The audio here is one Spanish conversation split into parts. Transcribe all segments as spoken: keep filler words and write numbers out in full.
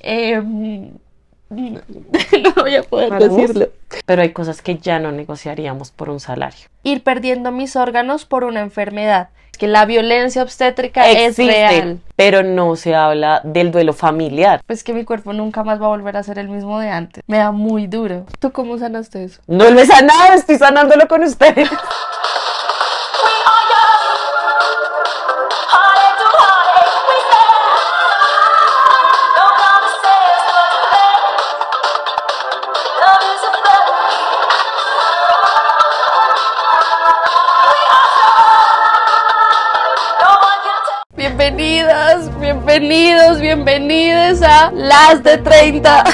Eh, no voy a poder Para decirlo. Vos. Pero hay cosas que ya no negociaríamos por un salario. Ir perdiendo mis órganos por una enfermedad. Es que la violencia obstétrica existe, es real. Pero no se habla del duelo familiar. Pues que mi cuerpo nunca más va a volver a ser el mismo de antes. Me da muy duro. ¿Tú cómo sanaste eso? No lo he sanado, estoy sanándolo con ustedes. Bienvenidas, bienvenidos, bienvenidas a Las de treinta.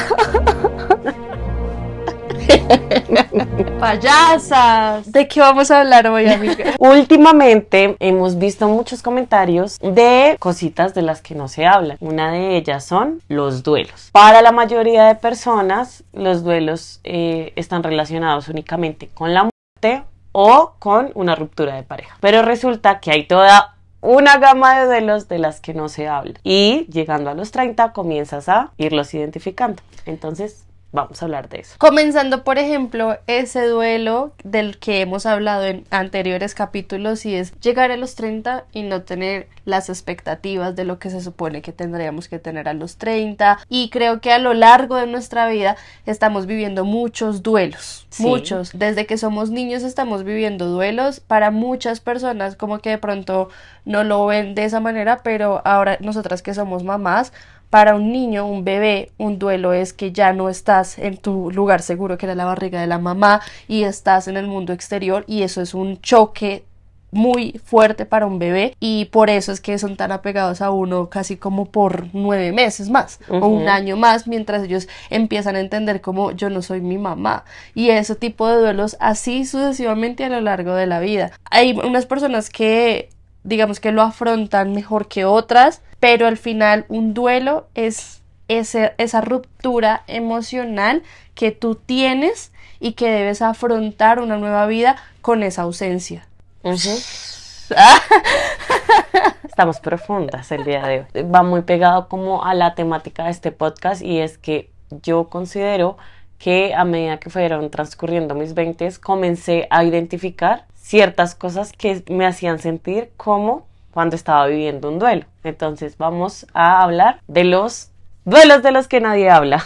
Payasas. ¿De qué vamos a hablar hoy, amiga? Últimamente hemos visto muchos comentarios de cositas de las que no se hablan. Una de ellas son los duelos. Para la mayoría de personas, los duelos eh, están relacionados únicamente con la muerte o con una ruptura de pareja. Pero resulta que hay toda una gama de duelos de las que no se habla. Y llegando a los treinta comienzas a irlos identificando. Entonces vamos a hablar de eso. Comenzando, por ejemplo, ese duelo del que hemos hablado en anteriores capítulos, y es llegar a los treinta y no tener las expectativas de lo que se supone que tendríamos que tener a los treinta. Y creo que a lo largo de nuestra vida estamos viviendo muchos duelos. Sí. Muchos. Desde que somos niños estamos viviendo duelos. Para muchas personas como que de pronto no lo ven de esa manera, pero ahora nosotras que somos mamás, para un niño, un bebé, un duelo es que ya no estás en tu lugar seguro, que era la barriga de la mamá, y estás en el mundo exterior, y eso es un choque muy fuerte para un bebé, y por eso es que son tan apegados a uno casi como por nueve meses más, uh-huh, o un año más, mientras ellos empiezan a entender como yo no soy mi mamá, y ese tipo de duelos así sucesivamente a lo largo de la vida. Hay unas personas que digamos que lo afrontan mejor que otras, pero al final un duelo es ese, esa ruptura emocional que tú tienes y que debes afrontar una nueva vida con esa ausencia. Uh-huh. Estamos profundas el día de hoy. Va muy pegado como a la temática de este podcast, y es que yo considero que a medida que fueron transcurriendo mis veintes comencé a identificar ciertas cosas que me hacían sentir como cuando estaba viviendo un duelo. Entonces vamos a hablar de los duelos de los que nadie habla.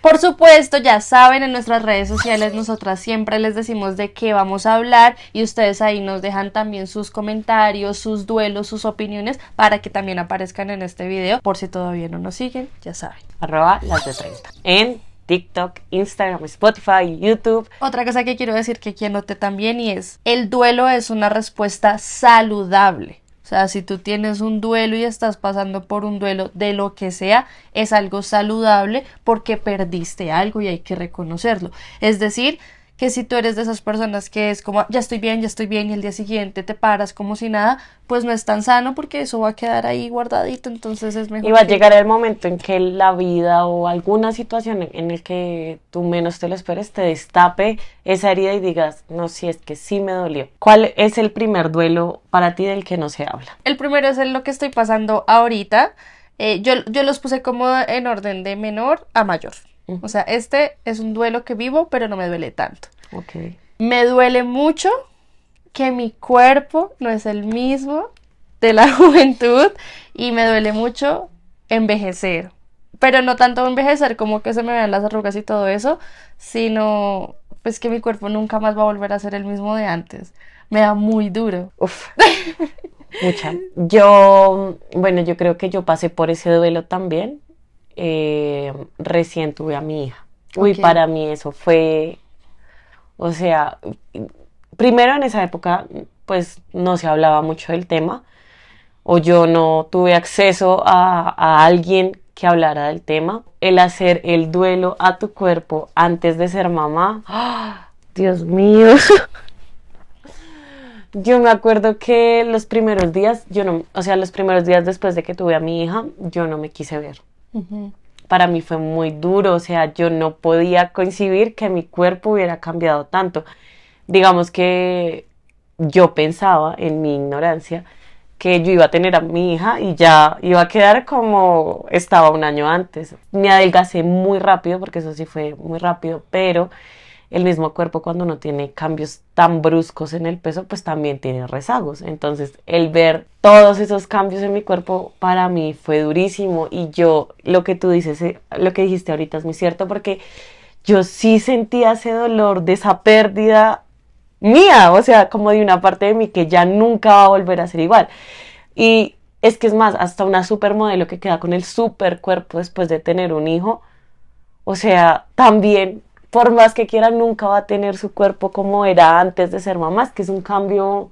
Por supuesto, ya saben, en nuestras redes sociales nosotras siempre les decimos de qué vamos a hablar, y ustedes ahí nos dejan también sus comentarios, sus duelos, sus opiniones, para que también aparezcan en este video. Por si todavía no nos siguen, ya saben. Arroba las de treinta. En TikTok, Instagram, Spotify, YouTube. Otra cosa que quiero decir que quien noté también, y es, el duelo es una respuesta saludable. O sea, si tú tienes un duelo y estás pasando por un duelo de lo que sea, es algo saludable porque perdiste algo y hay que reconocerlo. Es decir, que si tú eres de esas personas que es como, ya estoy bien, ya estoy bien, y el día siguiente te paras como si nada, pues no es tan sano porque eso va a quedar ahí guardadito, entonces es mejor. Y va que... a llegar el momento en que la vida o alguna situación en la que tú menos te lo esperes te destape esa herida y digas, no, si es que sí me dolió. ¿Cuál es el primer duelo para ti del que no se habla? El primero es lo que estoy pasando ahorita. Eh, yo, yo los puse como en orden de menor a mayor. O sea, este es un duelo que vivo, pero no me duele tanto. Okay. Me duele mucho que mi cuerpo no es el mismo de la juventud, y me duele mucho envejecer. Pero no tanto envejecer como que se me vean las arrugas y todo eso, sino pues que mi cuerpo nunca más va a volver a ser el mismo de antes. Me da muy duro. Uf. Mucha. Yo, bueno, yo creo que yo pasé por ese duelo también. Eh, recién tuve a mi hija. Uy, okay. Para mí eso fue, o sea, primero en esa época pues no se hablaba mucho del tema, o yo no tuve acceso a, a alguien que hablara del tema. El hacer el duelo a tu cuerpo antes de ser mamá, ¡oh, Dios mío! Yo me acuerdo que los primeros días, yo no, o sea, los primeros días después de que tuve a mi hija, yo no me quise ver. Uh-huh. Para mí fue muy duro, o sea, yo no podía concebir que mi cuerpo hubiera cambiado tanto. Digamos que yo pensaba, en mi ignorancia, que yo iba a tener a mi hija y ya iba a quedar como estaba un año antes. Me adelgacé muy rápido, porque eso sí fue muy rápido, pero el mismo cuerpo, cuando no tiene cambios tan bruscos en el peso, pues también tiene rezagos. Entonces el ver todos esos cambios en mi cuerpo para mí fue durísimo. Y yo, lo que tú dices, lo que dijiste ahorita es muy cierto, porque yo sí sentía ese dolor de esa pérdida mía, o sea, como de una parte de mí que ya nunca va a volver a ser igual. Y es que es más, hasta una supermodelo que queda con el super cuerpo después de tener un hijo, o sea, también, por más que quiera, nunca va a tener su cuerpo como era antes de ser mamás, que es un cambio,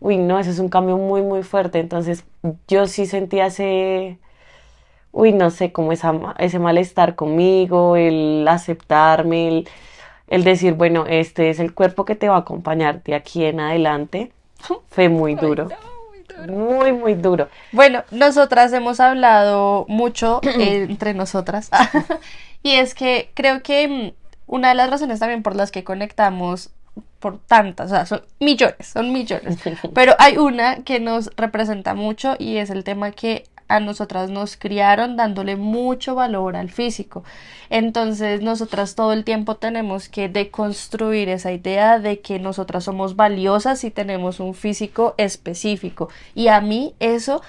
uy, no, eso es un cambio muy, muy fuerte. Entonces yo sí sentía ese, uy, no sé, como esa, ese malestar conmigo, el aceptarme, el, el decir, bueno, este es el cuerpo que te va a acompañar de aquí en adelante. Fue muy duro. Muy, muy duro. Bueno, nosotras hemos hablado mucho eh, entre nosotras. Y es que creo que una de las razones también por las que conectamos, por tantas, o sea, son millones, son millones. Pero hay una que nos representa mucho, y es el tema que a nosotras nos criaron dándole mucho valor al físico. Entonces nosotras todo el tiempo tenemos que deconstruir esa idea de que nosotras somos valiosas si tenemos un físico específico. Y a mí eso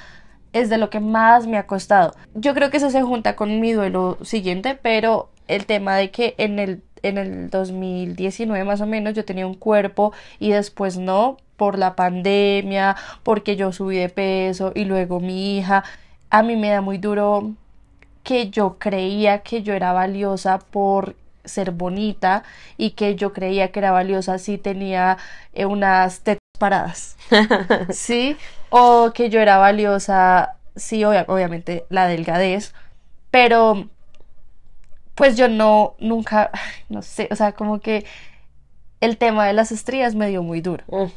es de lo que más me ha costado. Yo creo que eso se junta con mi duelo siguiente, pero el tema de que en el, en el dos mil diecinueve más o menos yo tenía un cuerpo y después no, por la pandemia, porque yo subí de peso y luego mi hija. A mí me da muy duro que yo creía que yo era valiosa por ser bonita, y que yo creía que era valiosa si tenía eh, unas tetas paradas, ¿sí? O que yo era valiosa, sí, ob obviamente la delgadez, pero pues yo no, nunca, no sé, o sea, como que el tema de las estrías me dio muy duro. Uh.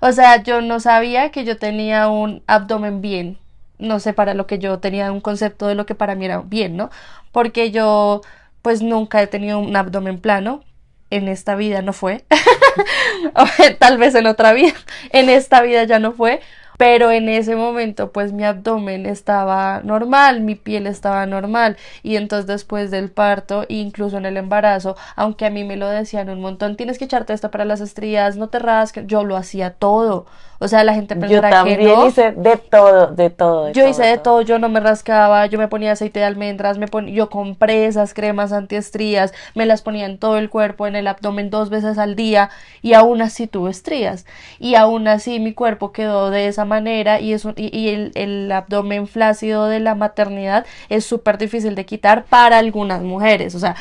O sea, yo no sabía que yo tenía un abdomen bien, no sé, para lo que yo tenía un concepto de lo que para mí era bien, ¿no? Porque yo pues nunca he tenido un abdomen plano, en esta vida no fue, tal vez en otra vida, en esta vida ya no fue, pero en ese momento pues mi abdomen estaba normal, mi piel estaba normal. Y entonces después del parto, incluso en el embarazo, aunque a mí me lo decían un montón, tienes que echarte esto para las estrías, no te rasques, yo lo hacía todo. O sea, la gente pensaba que no. Yo también hice de todo, de todo. De yo todo, hice de todo. todo, yo no me rascaba, yo me ponía aceite de almendras, me pon... yo compré esas cremas antiestrías, me las ponía en todo el cuerpo, en el abdomen dos veces al día, y aún así tuve estrías. Y aún así mi cuerpo quedó de esa manera, y, es un... y, y el, el abdomen flácido de la maternidad es súper difícil de quitar para algunas mujeres. O sea,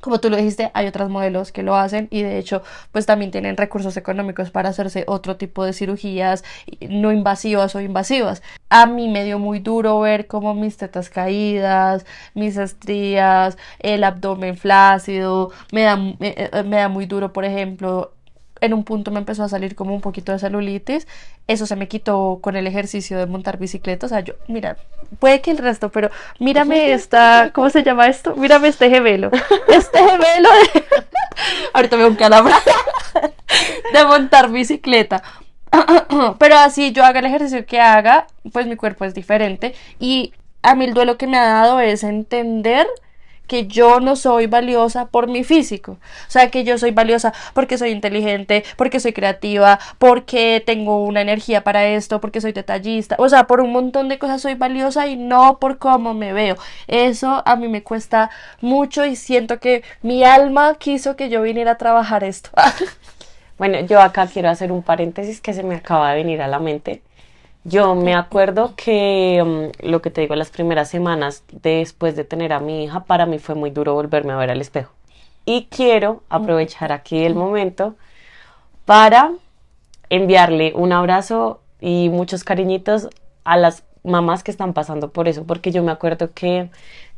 como tú lo dijiste, hay otras modelos que lo hacen, y de hecho pues también tienen recursos económicos para hacerse otro tipo de cirugías no invasivas o invasivas. A mí me dio muy duro ver como mis tetas caídas, mis estrías, el abdomen flácido. Me da, me, me da muy duro, por ejemplo, en un punto me empezó a salir como un poquito de celulitis. Eso se me quitó con el ejercicio de montar bicicleta. O sea, yo, mira, puede que el resto, pero mírame esta, ¿cómo se llama esto? Mírame este gemelo. Este gemelo de... Ahorita me voy a un calabra de montar bicicleta. Pero así yo haga el ejercicio que haga, pues mi cuerpo es diferente. Y a mí el duelo que me ha dado es entender que yo no soy valiosa por mi físico. O sea, que yo soy valiosa porque soy inteligente, porque soy creativa, porque tengo una energía para esto, porque soy detallista. O sea, por un montón de cosas soy valiosa, y no por cómo me veo. Eso a mí me cuesta mucho, y siento que mi alma quiso que yo viniera a trabajar esto. Bueno, yo acá quiero hacer un paréntesis que se me acaba de venir a la mente. Yo me acuerdo que, um, lo que te digo, las primeras semanas después de tener a mi hija, para mí fue muy duro volverme a ver al espejo. Y quiero aprovechar aquí el momento para enviarle un abrazo y muchos cariñitos a las mamás que están pasando por eso, porque yo me acuerdo que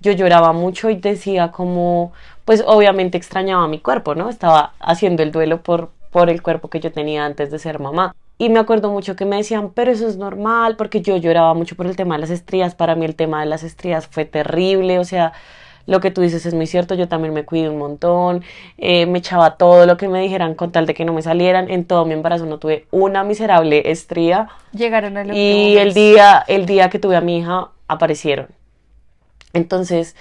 yo lloraba mucho y decía como, pues obviamente extrañaba mi cuerpo, ¿no? Estaba haciendo el duelo por, por el cuerpo que yo tenía antes de ser mamá. Y me acuerdo mucho que me decían, pero eso es normal, porque yo lloraba mucho por el tema de las estrías. Para mí el tema de las estrías fue terrible, o sea, lo que tú dices es muy cierto, yo también me cuidé un montón, eh, me echaba todo lo que me dijeran con tal de que no me salieran, en todo mi embarazo no tuve una miserable estría. Llegaron a los y el día, el día que tuve a mi hija aparecieron. Entonces,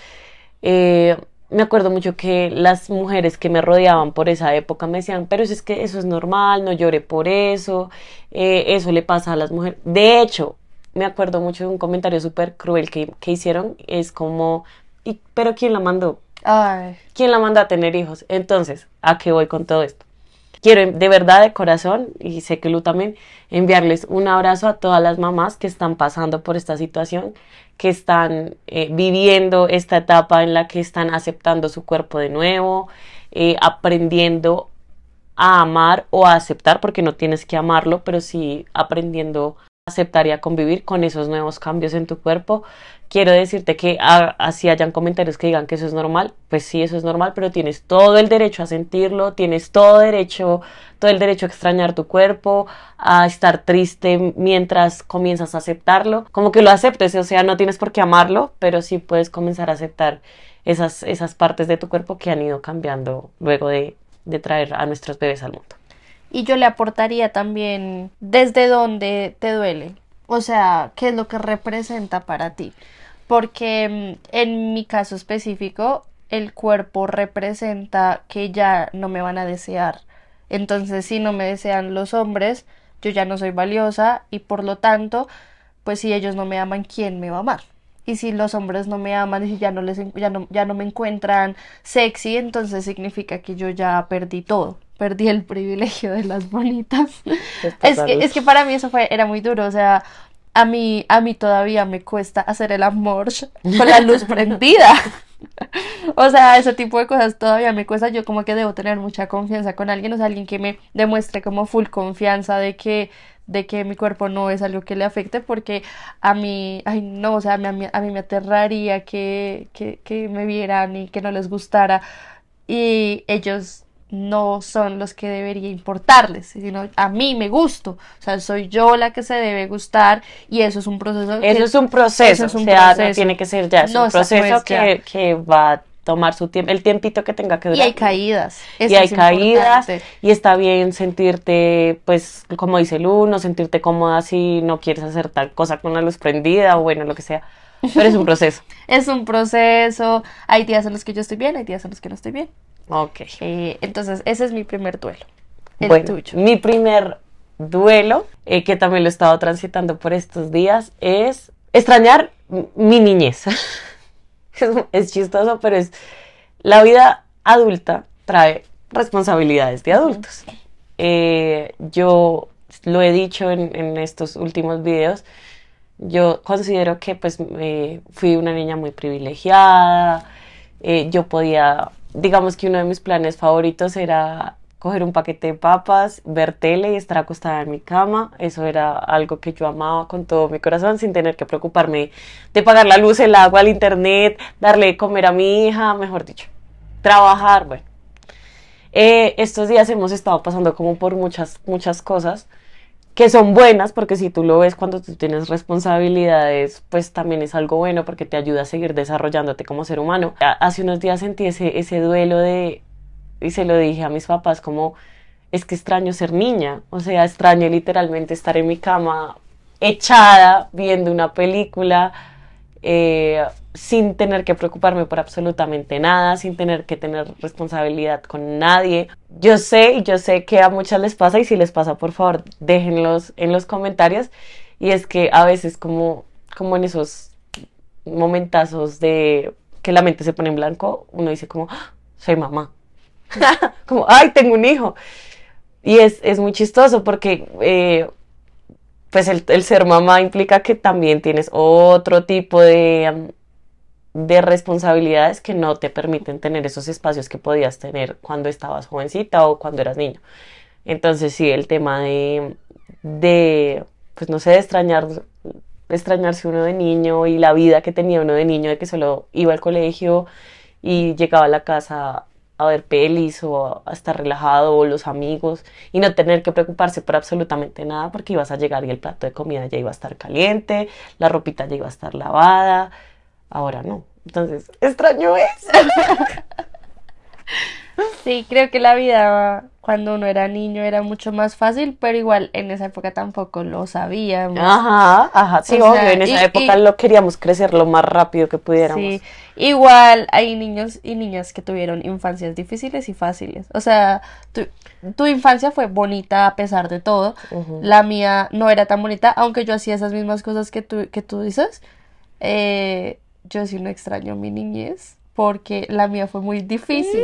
eh, me acuerdo mucho que las mujeres que me rodeaban por esa época me decían, pero eso es que eso es normal, no llore por eso, eh, eso le pasa a las mujeres. De hecho, me acuerdo mucho de un comentario súper cruel que, que hicieron, es como, ¿y, pero quién la mandó? Ay. ¿Quién la manda a tener hijos? Entonces, ¿a qué voy con todo esto? Quiero de verdad, de corazón, y sé que Lu también, enviarles un abrazo a todas las mamás que están pasando por esta situación, que están eh, viviendo esta etapa en la que están aceptando su cuerpo de nuevo, eh, aprendiendo a amar o a aceptar, porque no tienes que amarlo, pero sí aprendiendo a aceptar y a convivir con esos nuevos cambios en tu cuerpo. Quiero decirte que ah, así hayan comentarios que digan que eso es normal, pues sí, eso es normal, pero tienes todo el derecho a sentirlo, tienes todo derecho, todo el derecho a extrañar tu cuerpo, a estar triste mientras comienzas a aceptarlo, como que lo aceptes, o sea, no tienes por qué amarlo, pero sí puedes comenzar a aceptar esas, esas partes de tu cuerpo que han ido cambiando luego de, de traer a nuestros bebés al mundo. Y yo le aportaría también desde dónde te duele, o sea, qué es lo que representa para ti, porque en mi caso específico el cuerpo representa que ya no me van a desear, entonces si no me desean los hombres, yo ya no soy valiosa y por lo tanto, pues si ellos no me aman, ¿quién me va a amar? Y si los hombres no me aman y ya no, les, ya no, ya no me encuentran sexy, entonces significa que yo ya perdí todo. Perdí el privilegio de las bonitas. Es que, es que para mí eso fue, era muy duro, o sea, a mí, a mí todavía me cuesta hacer el amor con la luz prendida. O sea, ese tipo de cosas todavía me cuesta. Yo como que debo tener mucha confianza con alguien, o sea, alguien que me demuestre como full confianza de que, de que mi cuerpo no es algo que le afecte, porque a mí, ay no, o sea, a mí, a mí me aterraría que, que, que me vieran y que no les gustara, y ellos no son los que debería importarles, sino a mí me gusto, o sea, soy yo la que se debe gustar, y eso es un proceso. Eso es un proceso, es un o sea, proceso. No tiene que ser ya, es no, un proceso que, que va a tomar su tiempo, el tiempito que tenga que durar. Y hay caídas, eso y hay es caídas, importante. Y está bien sentirte, pues, como dice Lu, no sentirte cómoda si no quieres hacer tal cosa con la luz prendida, o bueno, lo que sea. Pero es un proceso. Es un proceso, hay días en los que yo estoy bien, hay días en los que no estoy bien. Ok. Eh, entonces, ese es mi primer duelo. El bueno, tuyo. Mi primer duelo, eh, que también lo he estado transitando por estos días, es extrañar mi niñez. es, es chistoso, pero es... La vida adulta trae responsabilidades de adultos. Eh, yo lo he dicho en, en estos últimos videos, yo considero que pues eh, fui una niña muy privilegiada, eh, yo podía... Digamos que uno de mis planes favoritos era coger un paquete de papas, ver tele y estar acostada en mi cama. Eso era algo que yo amaba con todo mi corazón, sin tener que preocuparme de pagar la luz, el agua, el internet, darle de comer a mi hija, mejor dicho, trabajar, bueno. Eh, estos días hemos estado pasando como por muchas, muchas cosas que son buenas, porque si tú lo ves cuando tú tienes responsabilidades, pues también es algo bueno porque te ayuda a seguir desarrollándote como ser humano. Hace unos días sentí ese, ese duelo de, y se lo dije a mis papás, como, es que extraño ser niña, o sea, extraño literalmente estar en mi cama echada, viendo una película, eh, sin tener que preocuparme por absolutamente nada, sin tener que tener responsabilidad con nadie. Yo sé, y yo sé que a muchas les pasa, y si les pasa, por favor, déjenlos en los comentarios, y es que a veces como, como en esos momentazos de que la mente se pone en blanco, uno dice como, ¡ah! Soy mamá, como, ¡ay, tengo un hijo! Y es, es muy chistoso porque... Eh, pues el, el ser mamá implica que también tienes otro tipo de, de responsabilidades que no te permiten tener esos espacios que podías tener cuando estabas jovencita o cuando eras niño. Entonces sí, el tema de, de pues no sé, de extrañar, de extrañarse uno de niño y la vida que tenía uno de niño, de que solo iba al colegio y llegaba a la casa a ver pelis o a estar relajado o los amigos y no tener que preocuparse por absolutamente nada porque ibas a llegar y el plato de comida ya iba a estar caliente, la ropita ya iba a estar lavada. Ahora no, Entonces, extraño eso. Sí, creo que la vida cuando uno era niño era mucho más fácil, pero igual en esa época tampoco lo sabíamos. Ajá, ajá, sí, o sea, obvio, en esa y, época y, lo queríamos crecer lo más rápido que pudiéramos. Sí, igual hay niños y niñas que tuvieron infancias difíciles y fáciles. O sea, tu, tu infancia fue bonita a pesar de todo, uh-huh. La mía no era tan bonita, aunque yo hacía esas mismas cosas que tú, que tú dices. Eh, yo sí no extraño mi niñez, porque la mía fue muy difícil.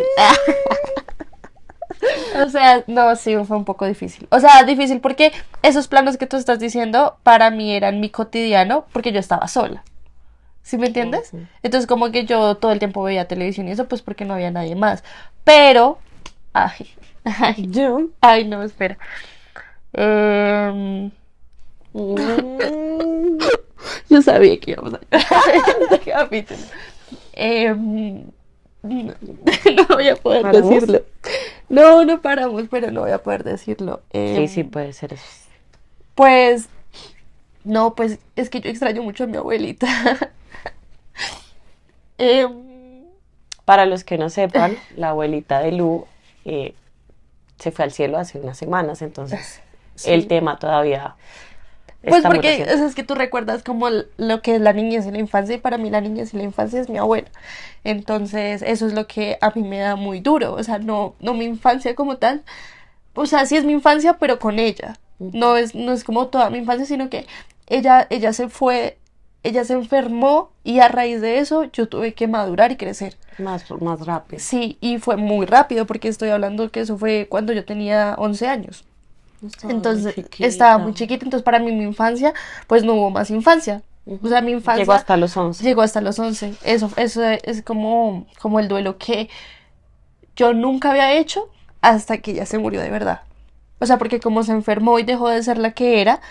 O sea, no, sí, fue un poco difícil. O sea, difícil porque esos planos que tú estás diciendo para mí eran mi cotidiano porque yo estaba sola. ¿Sí me entiendes? Sí, sí. Entonces como que yo todo el tiempo veía televisión y eso pues porque no había nadie más. Pero, ay, ay, yo, ay, no, espera. Um, um, yo sabía que íbamos a capítulo. Eh, no, no voy a poder ¿Paramos? decirlo. No, no paramos, pero no voy a poder decirlo. Eh, sí, sí, puede ser eso. Pues, no, pues es que yo extraño mucho a mi abuelita. eh, Para los que no sepan, la abuelita de Lu eh, se fue al cielo hace unas semanas, entonces sí. El tema todavía... Pues porque o sea, es que tú recuerdas como lo que es la niñez y la infancia, y para mí la niñez y la infancia es mi abuela. Entonces eso es lo que a mí me da muy duro. O sea, no, no mi infancia como tal. O sea, sí es mi infancia, pero con ella. No es, no es como toda mi infancia, sino que ella, ella se fue, ella se enfermó, y a raíz de eso yo tuve que madurar y crecer. Más, más rápido. Sí, y fue muy rápido porque estoy hablando que eso fue cuando yo tenía once años. Estaba entonces muy estaba muy chiquita, entonces para mí mi infancia, pues no hubo más infancia. Uh-huh. O sea, mi infancia... Llegó hasta los once. Llegó hasta los once. Eso, eso es como, como el duelo que yo nunca había hecho hasta que ella se murió de verdad. O sea, porque como se enfermó y dejó de ser la que era,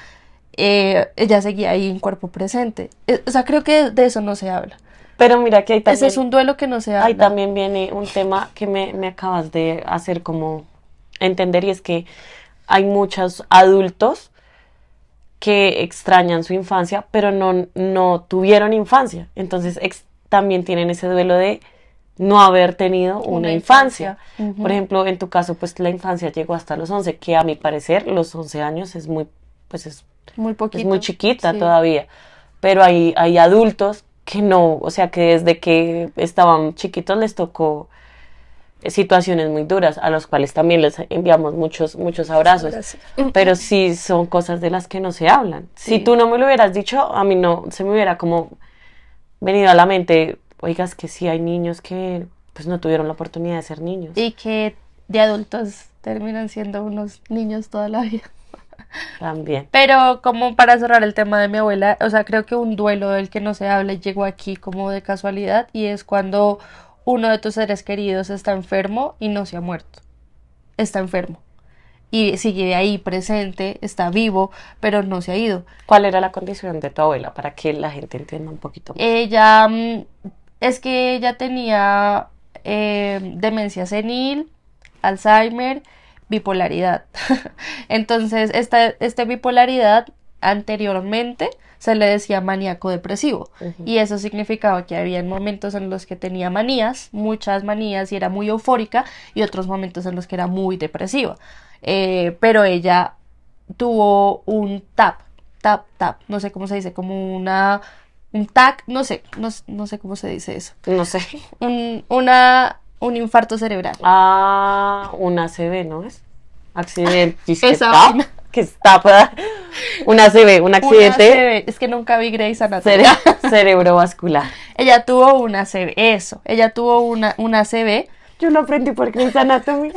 eh, ella seguía ahí en cuerpo presente. Eh, o sea, creo que de eso no se habla. Pero mira que ahí también... Ese es un duelo que no se habla. Ahí también viene un tema que me, me acabas de hacer como entender, y es que hay muchos adultos que extrañan su infancia, pero no, no tuvieron infancia. Entonces ex- también tienen ese duelo de no haber tenido una, una infancia. infancia. Uh-huh. Por ejemplo, en tu caso, pues la infancia llegó hasta los once, que a mi parecer los once años es muy, pues es, muy poquito. Es muy chiquita, sí. Todavía. Pero hay, hay adultos que no, o sea, que desde que estaban chiquitos les tocó... situaciones muy duras, a los cuales también les enviamos muchos muchos abrazos. Gracias. Pero sí son cosas de las que no se hablan. Sí. Si tú no me lo hubieras dicho, a mí no se me hubiera como venido a la mente, oigas, que sí hay niños que pues no tuvieron la oportunidad de ser niños. Y que de adultos terminan siendo unos niños toda la vida. También. Pero como para cerrar el tema de mi abuela, o sea, creo que un duelo del que no se habla llegó aquí como de casualidad, y es cuando uno de tus seres queridos está enfermo y no se ha muerto, está enfermo y sigue ahí presente, está vivo, pero no se ha ido. ¿Cuál era la condición de tu abuela para que la gente entienda un poquito más? Ella, es que ella tenía eh, demencia senil, Alzheimer, bipolaridad. Entonces esta, esta bipolaridad anteriormente se le decía maníaco depresivo. Uh-huh. Y eso significaba que había momentos en los que tenía manías, muchas manías, y era muy eufórica, y otros momentos en los que era muy depresiva. Eh, pero ella tuvo un tap, tap, tap, no sé cómo se dice, como una, un tac, no sé, no, no sé cómo se dice eso. No sé. Un, una, un infarto cerebral. Ah, una A C V, ¿no es? Accidente. Esa vaina. Que está para una A C V, un accidente. Una A C V. Es que nunca vi Grey's Anatomy. Cere- cerebrovascular. Ella tuvo una A C V, eso. Ella tuvo una, una A C V. Yo no aprendí por Grey's Anatomy.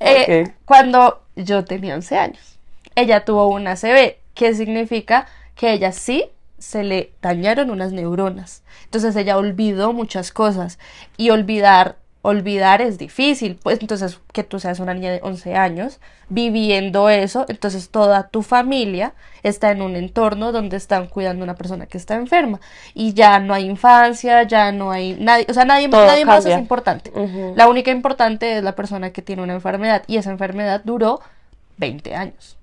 eh, okay. Cuando yo tenía once años, ella tuvo una A C V, que significa que ella sí se le dañaron unas neuronas. Entonces ella olvidó muchas cosas, y olvidar... Olvidar es difícil, pues entonces que tú seas una niña de once años viviendo eso, entonces toda tu familia está en un entorno donde están cuidando a una persona que está enferma, y ya no hay infancia, ya no hay nadie, o sea, nadie, nadie más es importante. Uh-huh. La única importante es la persona que tiene una enfermedad, y esa enfermedad duró veinte años,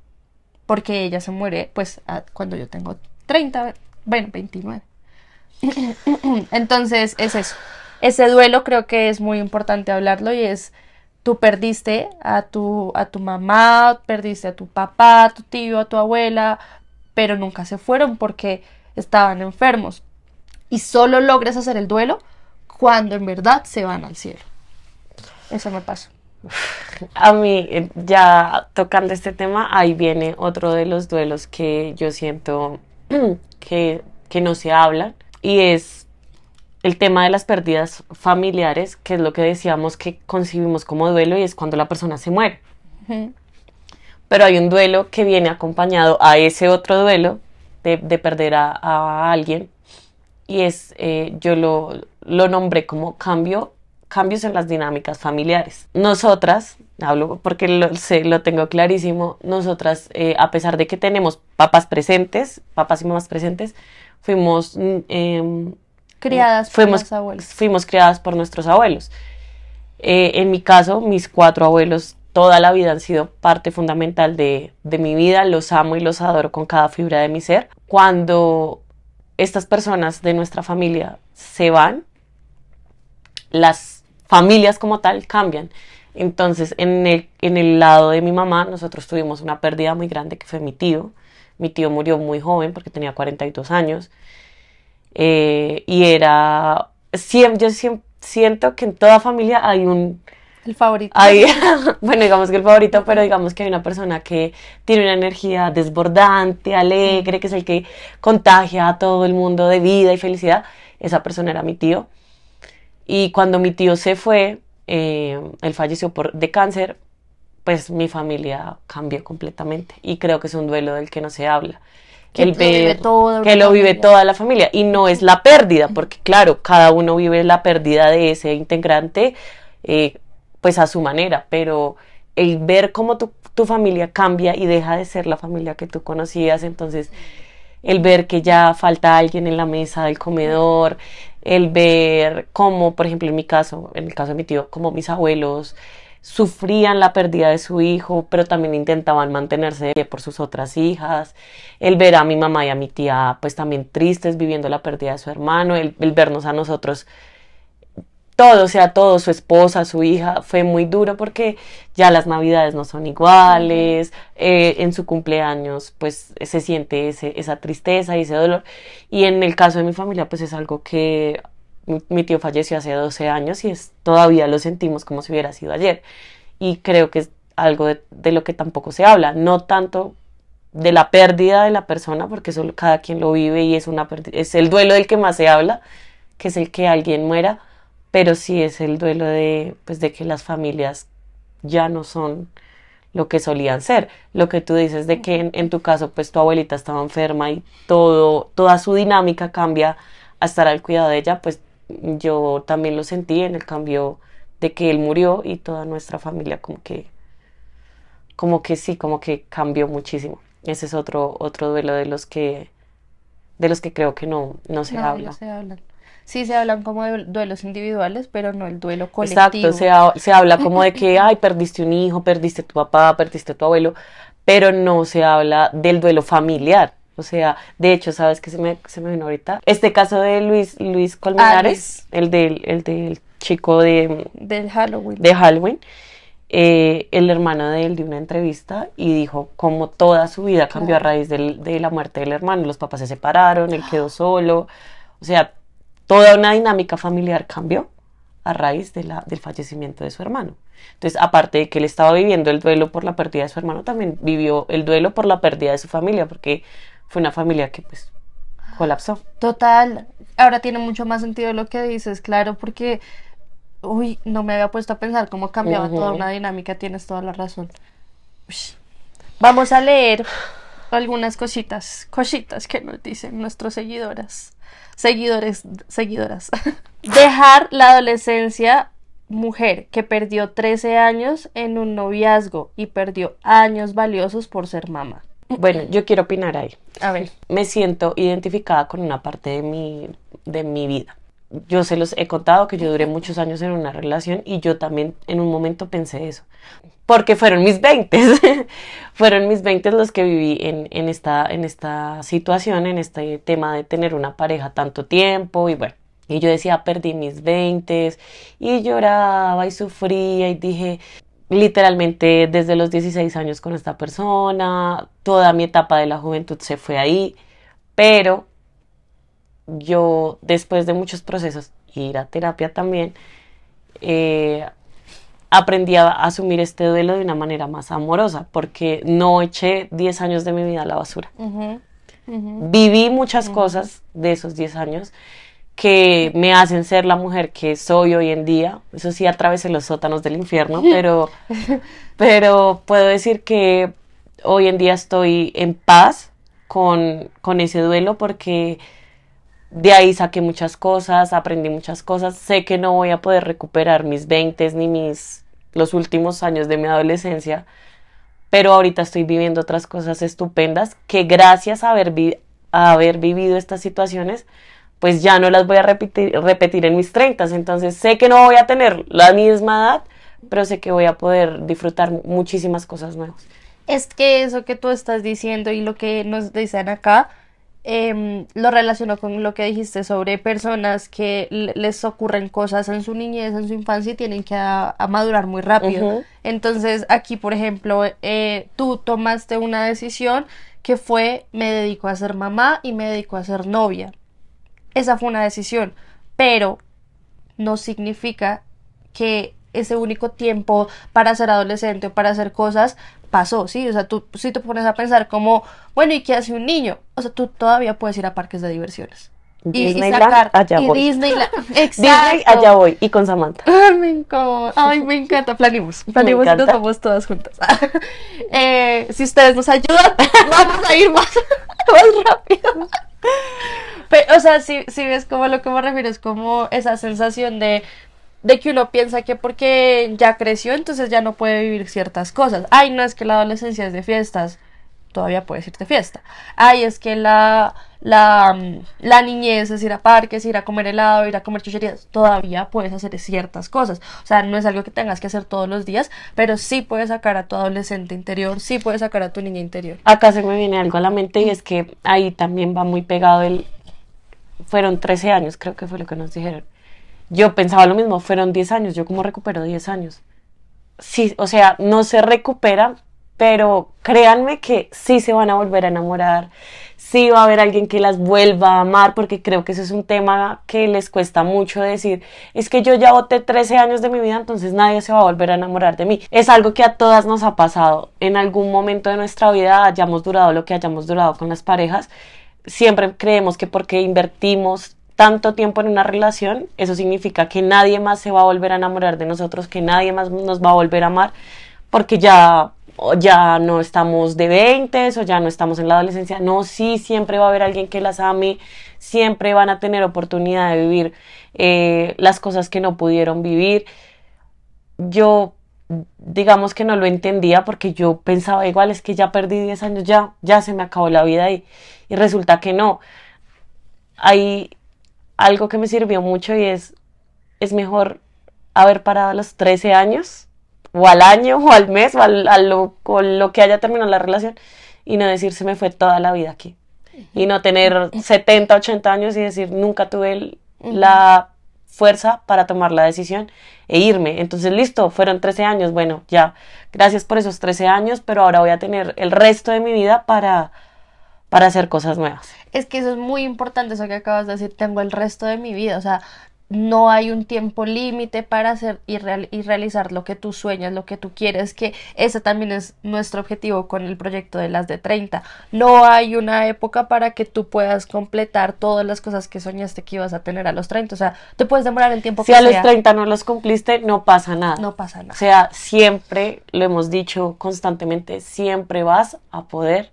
porque ella se muere pues a, cuando yo tengo treinta, bueno, veintinueve. Entonces es eso, ese duelo creo que es muy importante hablarlo, y es, tú perdiste a tu, a tu mamá, perdiste a tu papá, a tu tío, a tu abuela, pero nunca se fueron porque estaban enfermos, y solo logras hacer el duelo cuando en verdad se van al cielo. Eso me pasó. A mí, ya tocando este tema, ahí viene otro de los duelos que yo siento que, que no se hablan, y es el tema de las pérdidas familiares, que es lo que decíamos que concibimos como duelo, y es cuando la persona se muere. Uh-huh. Pero hay un duelo que viene acompañado a ese otro duelo de, de perder a, a alguien, y es, eh, yo lo, lo nombré como cambio cambios en las dinámicas familiares. Nosotras, hablo porque lo sé, lo tengo clarísimo, nosotras, eh, a pesar de que tenemos papás presentes, papás y mamás presentes, fuimos eh, criadas fuimos, por los abuelos. Fuimos criadas por nuestros abuelos. Eh, en mi caso, mis cuatro abuelos toda la vida han sido parte fundamental de, de mi vida, los amo y los adoro con cada fibra de mi ser. Cuando estas personas de nuestra familia se van, las familias como tal cambian. Entonces, en el, en el lado de mi mamá, nosotros tuvimos una pérdida muy grande que fue mi tío. Mi tío murió muy joven porque tenía cuarenta y dos años. Eh, y era... Siempre, yo siempre siento que en toda familia hay un... El favorito. Hay, bueno, digamos que el favorito, pero digamos que hay una persona que tiene una energía desbordante, alegre, que es el que contagia a todo el mundo de vida y felicidad. Esa persona era mi tío. Y cuando mi tío se fue, eh, él falleció por, de cáncer, pues mi familia cambió completamente. Y creo que es un duelo del que no se habla. Que el lo ver, vive, todo que lo vive toda la familia. Y no es la pérdida, porque claro, cada uno vive la pérdida de ese integrante eh, pues a su manera. Pero el ver cómo tu, tu familia cambia y deja de ser la familia que tú conocías, entonces... el ver que ya falta alguien en la mesa del comedor, el ver cómo, por ejemplo, en mi caso, en el caso de mi tío, cómo mis abuelos sufrían la pérdida de su hijo, pero también intentaban mantenerse por sus otras hijas, el ver a mi mamá y a mi tía pues también tristes viviendo la pérdida de su hermano, el, el vernos a nosotros todo, o sea, todo, su esposa, su hija, fue muy duro porque ya las navidades no son iguales, eh, en su cumpleaños pues se siente ese, esa tristeza y ese dolor, y en el caso de mi familia pues es algo que mi, mi tío falleció hace doce años y es, todavía lo sentimos como si hubiera sido ayer, y creo que es algo de, de lo que tampoco se habla, no tanto de la pérdida de la persona, porque solo cada quien lo vive y es, una es el duelo del que más se habla, que es el que alguien muera, pero sí es el duelo de, pues, de que las familias ya no son lo que solían ser. Lo que tú dices de que en, en tu caso pues tu abuelita estaba enferma y todo, toda su dinámica cambia a estar al cuidado de ella, pues yo también lo sentí en el cambio de que él murió y toda nuestra familia como que, como que sí, como que cambió muchísimo. Ese es otro, otro duelo de los que, de los que creo que no, no se no, habla. No se habla. Sí, se hablan como de duelos individuales, pero no el duelo colectivo. Exacto, se, ha, se habla como de que, ay, perdiste un hijo, perdiste tu papá, perdiste tu abuelo, pero no se habla del duelo familiar. O sea, de hecho, ¿sabes qué se me, se me vino ahorita? Este caso de Luis, Luis Colmenares, ah, Luis. El, del, el del chico de... Del Halloween. De Halloween. Eh, el hermano de él dio una entrevista y dijo cómo toda su vida cambió ah. a raíz del, de la muerte del hermano. Los papás se separaron, él quedó solo, o sea... Toda una dinámica familiar cambió a raíz de la, del fallecimiento de su hermano. Entonces, aparte de que él estaba viviendo el duelo por la pérdida de su hermano, también vivió el duelo por la pérdida de su familia, porque fue una familia que, pues, colapsó. Total. Ahora tiene mucho más sentido lo que dices, claro, porque, uy, no me había puesto a pensar cómo cambiaba uh-huh. toda una dinámica. Tienes toda la razón. Uy. Vamos a leer algunas cositas, cositas que nos dicen nuestros seguidoras. Seguidores, seguidoras. Dejar la adolescencia, mujer que perdió trece años en un noviazgo y perdió años valiosos por ser mamá. Bueno, yo quiero opinar ahí. A ver. Me siento identificada con una parte de mi, de mi vida. yo se los he contado que yo duré muchos años en una relación y yo también en un momento pensé eso, porque fueron mis veintes, fueron mis veintes los que viví en, en, esta, en esta situación, en este tema de tener una pareja tanto tiempo y bueno, y yo decía perdí mis veintes y lloraba y sufría y dije literalmente desde los dieciséis años con esta persona, toda mi etapa de la juventud se fue ahí, pero yo después de muchos procesos, ir a terapia también, eh, aprendí a asumir este duelo de una manera más amorosa, porque no eché diez años de mi vida a la basura. Uh-huh. Uh-huh. Viví muchas uh-huh. cosas de esos diez años que me hacen ser la mujer que soy hoy en día. Eso sí, atravesé los sótanos del infierno, pero, pero puedo decir que hoy en día estoy en paz con, con ese duelo, porque de ahí saqué muchas cosas, aprendí muchas cosas. Sé que no voy a poder recuperar mis veintes ni mis, los últimos años de mi adolescencia, pero ahorita estoy viviendo otras cosas estupendas que gracias a haber, vi a haber vivido estas situaciones, pues ya no las voy a repetir, repetir en mis treintas. Entonces sé que no voy a tener la misma edad, pero sé que voy a poder disfrutar muchísimas cosas nuevas. Es que eso que tú estás diciendo y lo que nos dicen acá, Eh, lo relaciono con lo que dijiste sobre personas que les ocurren cosas en su niñez, en su infancia y tienen que a, a madurar muy rápido. Uh-huh. Entonces aquí, por ejemplo, eh, tú tomaste una decisión que fue me dedico a ser mamá y me dedico a ser novia. Esa fue una decisión, pero no significa que ese único tiempo para ser adolescente o para hacer cosas pasó, ¿sí? O sea, tú si te pones a pensar como, bueno, ¿y qué hace un niño? O sea, tú todavía puedes ir a parques de diversiones. Disneyland, y sacar, allá y voy. Disneyland, exacto. Disney, allá voy. Y con Samantha. Ay, me encanta. Ay, me encanta. Planimos. Planimos y nos vamos todas juntas. eh, si ustedes nos ayudan, vamos a ir más, más rápido. Pero, o sea, si, si ves como lo que me refiero, es como esa sensación de de que uno piensa que porque ya creció, entonces ya no puede vivir ciertas cosas. Ay, no, es que la adolescencia es de fiestas. Todavía puedes ir de fiesta. Ay, es que la, la, la niñez es ir a parques, ir a comer helado, ir a comer chucherías. Todavía puedes hacer ciertas cosas. O sea, no es algo que tengas que hacer todos los días, pero sí puedes sacar a tu adolescente interior, sí puedes sacar a tu niña interior. Acá se me viene algo a la mente y es que ahí también va muy pegado el... Fueron trece años, creo que fue lo que nos dijeron. Yo pensaba lo mismo, fueron diez años, yo como recupero diez años. Sí, o sea, no se recupera, pero créanme que sí se van a volver a enamorar, sí va a haber alguien que las vuelva a amar, porque creo que eso es un tema que les cuesta mucho decir, es que yo ya boté trece años de mi vida, entonces nadie se va a volver a enamorar de mí. Es algo que a todas nos ha pasado, en algún momento de nuestra vida hayamos durado lo que hayamos durado con las parejas, siempre creemos que porque invertimos tanto tiempo en una relación, eso significa que nadie más se va a volver a enamorar de nosotros, que nadie más nos va a volver a amar, porque ya, ya no estamos de veinte, o ya no estamos en la adolescencia. No, sí, siempre va a haber alguien que las ame, siempre van a tener oportunidad de vivir eh, las cosas que no pudieron vivir. Yo, digamos que no lo entendía, porque yo pensaba igual, es que ya perdí diez años, ya, ya se me acabó la vida, y, y resulta que no. Ahí... Algo que me sirvió mucho y es, es mejor haber parado a los trece años, o al año, o al mes, o al, a lo, con lo que haya terminado la relación, y no decir se me fue toda la vida aquí. Y no tener setenta, ochenta años y decir nunca tuve el, la fuerza para tomar la decisión e irme. Entonces listo, fueron trece años, bueno, ya, gracias por esos trece años, pero ahora voy a tener el resto de mi vida para... para hacer cosas nuevas. Es que eso es muy importante, eso que acabas de decir, tengo el resto de mi vida, o sea, no hay un tiempo límite para hacer y, real, y realizar lo que tú sueñas, lo que tú quieres, que ese también es nuestro objetivo con el proyecto de Las de treinta. No hay una época para que tú puedas completar todas las cosas que soñaste que ibas a tener a los treinta, o sea, te puedes demorar el tiempo que sea. Si a los treinta no los cumpliste, no pasa nada. No pasa nada. O sea, siempre, lo hemos dicho constantemente, siempre vas a poder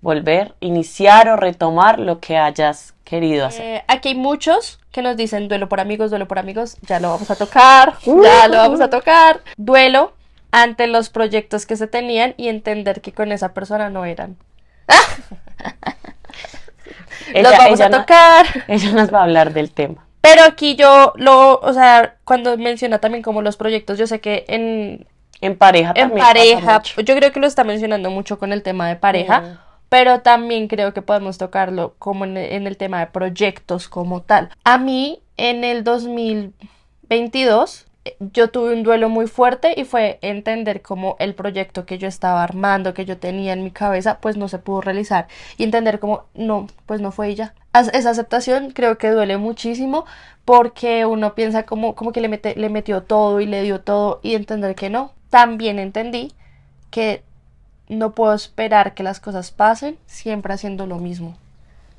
volver, iniciar o retomar lo que hayas querido hacer. Eh, aquí hay muchos que nos dicen duelo por amigos, duelo por amigos, ya lo vamos a tocar, ya lo vamos a tocar. Duelo ante los proyectos que se tenían y entender que con esa persona no eran. Ella, los vamos a tocar. No, ella nos va a hablar del tema. Pero aquí yo lo, o sea, cuando menciona también como los proyectos, yo sé que en... En pareja también. En pareja, yo creo que lo está mencionando mucho con el tema de pareja, mm. pero también creo que podemos tocarlo como en, en el tema de proyectos como tal. A mí, en el dos mil veintidós, yo tuve un duelo muy fuerte y fue entender cómo el proyecto que yo estaba armando, que yo tenía en mi cabeza, pues no se pudo realizar. Y entender cómo, no, pues no fue ella. Esa aceptación creo que duele muchísimo porque uno piensa como, como que le, mete, le metió todo y le dio todo y entender que no. También entendí que no puedo esperar que las cosas pasen siempre haciendo lo mismo,